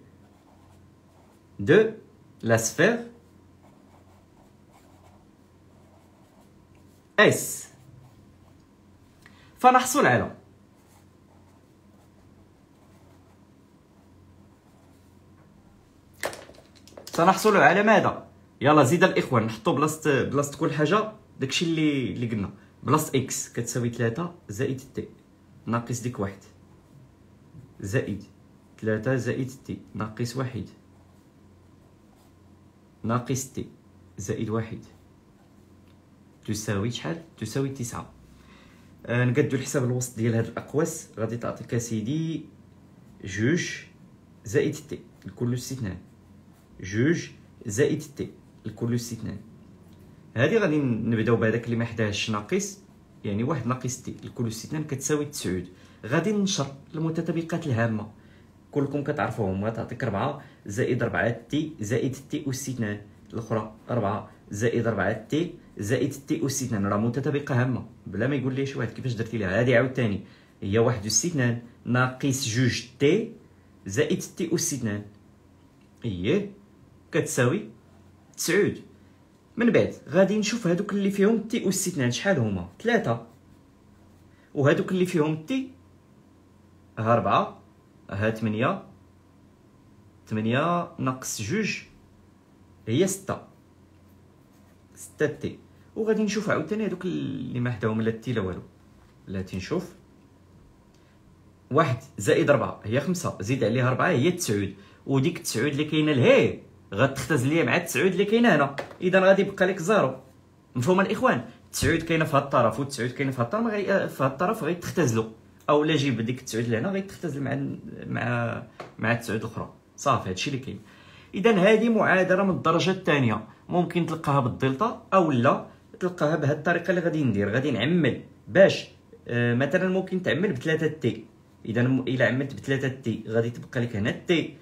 دو لا سفير اس. فنحصل على سنحصل على ماذا؟ يلا زيد الاخوان نحطو بلاصه بلاصه كل حاجه داكشي اللي اللي قلنا. بلاص اكس كتساوي ثلاثة زائد تي ناقص ديك واحد زائد ثلاثة زائد تي ناقص واحد ناقص تي زائد واحد تساوي شحال؟ تساوي تسعة. آه نقدو الحساب الوسط ديال هاد الاقواس غادي تعطيك اسيدي جوج زائد تي الكل استثناء، جوج زائد تي الكل استثناء. هادي غادي نبداو بهذاك اللي ما حداهش ناقص، يعني واحد ناقص تي الكل استثناء كتساوي تسعود. غادي ننشر المتطابقات الهامه كلكم كتعرفوهم. غتعطيك ربعة زائد ربعة تي زائد تي استثناء الاخرى ربعة زائد ربعة تي زائد تي استثناء. راه متطابقه هامه بلا ما يقول لي شي واحد كيفاش درتي ليها. هادي عاوتاني هي واحد استثناء ناقص جوج تي زائد تي استثناء اييه كتساوي تسعود. من بعد غادي نشوف هادوك اللي فيهم تي واستثناء شحال هما؟ ثلاثة. وهادوك اللي فيهم تي ها ربعة ها ثمانية، ثمانية ناقص جوج هي ستة، ستة تي. وغادي نشوف عاوتاني هادوك اللي ما حداهم لا تي لا والو. بلاتي نشوف واحد زائد ربعة هي خمسة زيد عليها ربعة هي تسعود. وديك تسعود اللي كاينه لهيه غتختز ليا مع تسعود اللي كاينه هنا، اذا غادي يبقى لك زيرو. مفهوم الاخوان؟ تسعود كاينه في هاد الطرف وتسعود كاينه في هاد الطرف، غي... في هاد الطرف غيتختزلوا، او لا جيب ديك تسعود لهنا غيتختزل مع مع مع تسعود الاخرى. صافي هادشي اللي كاين. اذا هذه معادله من الدرجه الثانيه، ممكن تلقاها بالدلتا او لا تلقاها بهاد الطريقه اللي غادي ندير. غادي نعمل باش آه مثلا ممكن تعمل بثلاثة تي. اذا الا عملت بثلاثة تي غادي تبقى لك هنا تي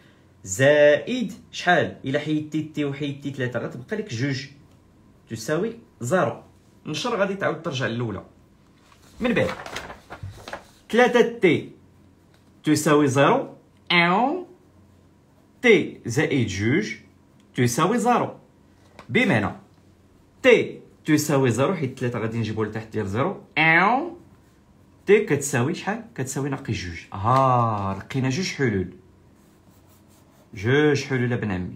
زائد شحال؟ الا حيدتي تي وحيدتي ثلاثة غتبقى لك جوج تساوي زيرو. نشر غادي تعاود ترجع للاولى. من بعد ثلاثة تي تساوي زيرو، او تي زائد جوج تساوي زيرو. بمعنى تي تساوي زيرو حيت ثلاثة غادي نجيبو لتحت ديال زيرو، او دي كتساوي شحال؟ كتساوي ناقص جوج. ها لقينا جوج حلول، جوج حلول ابن عمي.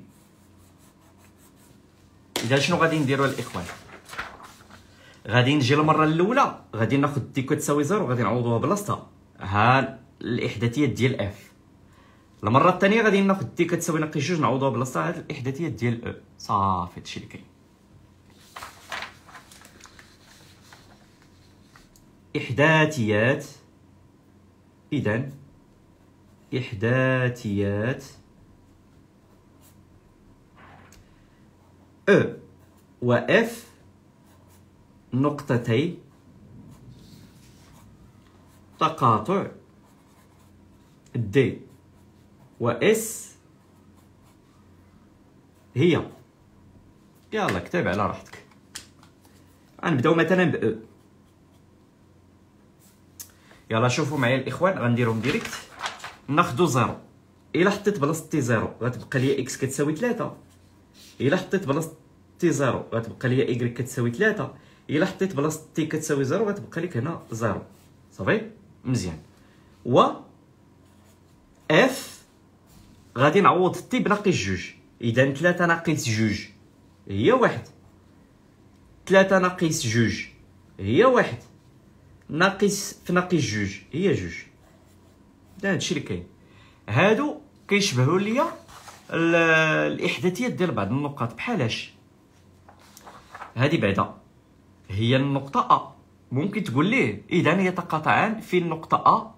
إذا شنو غادي نديرو الإخوان؟ غادي نجي المرة الأولى غادي ناخد دي كتساوي زيرو غادي نعوضوها بلاصتها، ها الإحداثيات ديال إف. المرة الثانية غادي ناخد دي كتساوي ناقص جوج نعوضوها بلاصتها، هاد الإحداثيات ديال أو. صافي هادشي اللي كاين. إحداثيات، إذن إحداثيات أ و إف نقطتي تقاطع دي و إس هي. يلا كتب على راحتك. غنبداو مثلا ب أ. يلا شوفوا معايا الاخوان غنديرهم ديريكت. ناخذ زيرو، الا حطيت بلاصه تي زيرو غتبقى لي اكس كتساوي ثلاثة، الا حطيت بلاصه تي زيرو غتبقى لي ايغريك كتساوي ثلاثة، الا حطيت بلاصه تي كتساوي زيرو غتبقى لك هنا زيرو. صافي مزيان. و اف غادي نعوض تي بناقص جوج، اذا ثلاثة ناقص جوج هي واحد، ثلاثة ناقص جوج هي واحد، ناقص في ناقص جوج هي جوج. هادشي اللي كاين. هادو كيشبهوا ليا الاحداثيات ديال بعض النقاط، بحال اش هادي بعدا هي النقطه ا، ممكن تقول ليه اذا يتقاطعان في النقطه ا،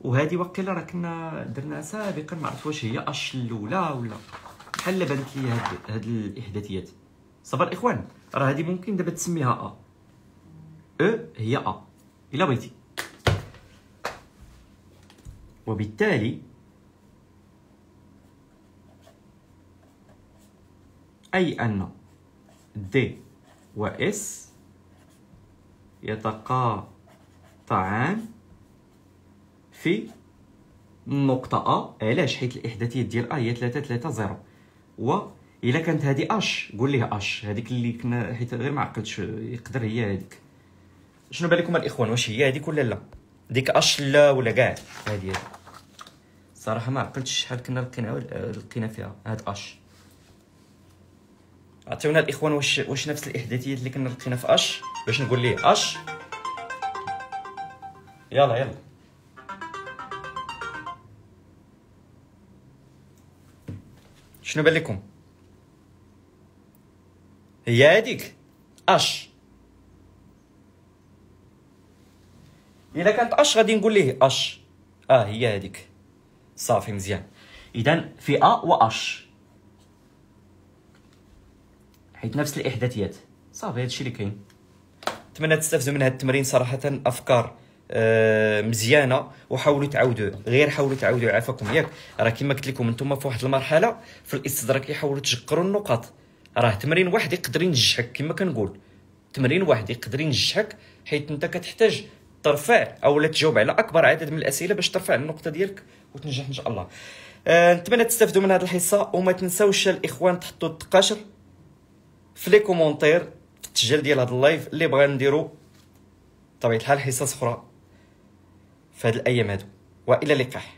وهادي واقيلا راه كنا درناها سابقا ما عرفت واش هي اش الاولى ولا بحال بانت لي هاد هاد الاحداثيات. صافي الاخوان راه هادي ممكن دابا تسميها ا، أ هي أ إلا بغيتي، وبالتالي أي أن د و إس يتقاطعان في النقطة أ. علاش؟ حيت الإحداثية ديال أ هي ثلاثة ثلاثة زيرو، و إلا كانت هادي أش قول ليها أش، هاديك اللي كنا حيت غير ما عقلتش يقدر هي هاديك. شنو بالكم الاخوان واش هي هذيك ولا لا؟ ديك اش لا ولا كاع هذه؟ صراحه ما عقلتش شحال كنا لقينا لقينا فيها هاد اش. عطيونا الاخوان واش واش نفس الاحداثيات اللي كنا لقينا في اش باش نقول ليه اش. يلا يلا شنو بالكم هي هذيك اش؟ إذا كانت أش غادي نقول ليه أش، أه هي هاديك. صافي مزيان. إذا في أ و أش حيت نفس الإحداثيات. صافي هادشي اللي كاين. نتمنى تستافدوا من هاد التمرين، صراحة أفكار آه مزيانة، وحاولوا تعاودوا، غير حاولوا تعاودوا عافاكم ياك. راه كما قلت لكم انتم في واحد المرحلة في الاستدراك يحاولوا تشقروا النقاط، راه تمرين واحد يقدر ينجحك. كما كنقول تمرين واحد يقدر ينجحك، حيت أنت كتحتاج ترفع او لا تجاوب على اكبر عدد من الاسئله باش ترفع النقطه ديالك وتنجح ان شاء الله. أه نتمنى تستافدوا من هذه الحصه، وما تنساوش الاخوان تحطوا التقاشر في لي كومونتير في التسجيل ديال هذا اللايف اللي بغينا نديرو بطبيعه الحال حصص اخرى في هذه الايام هادو. والى اللقاء.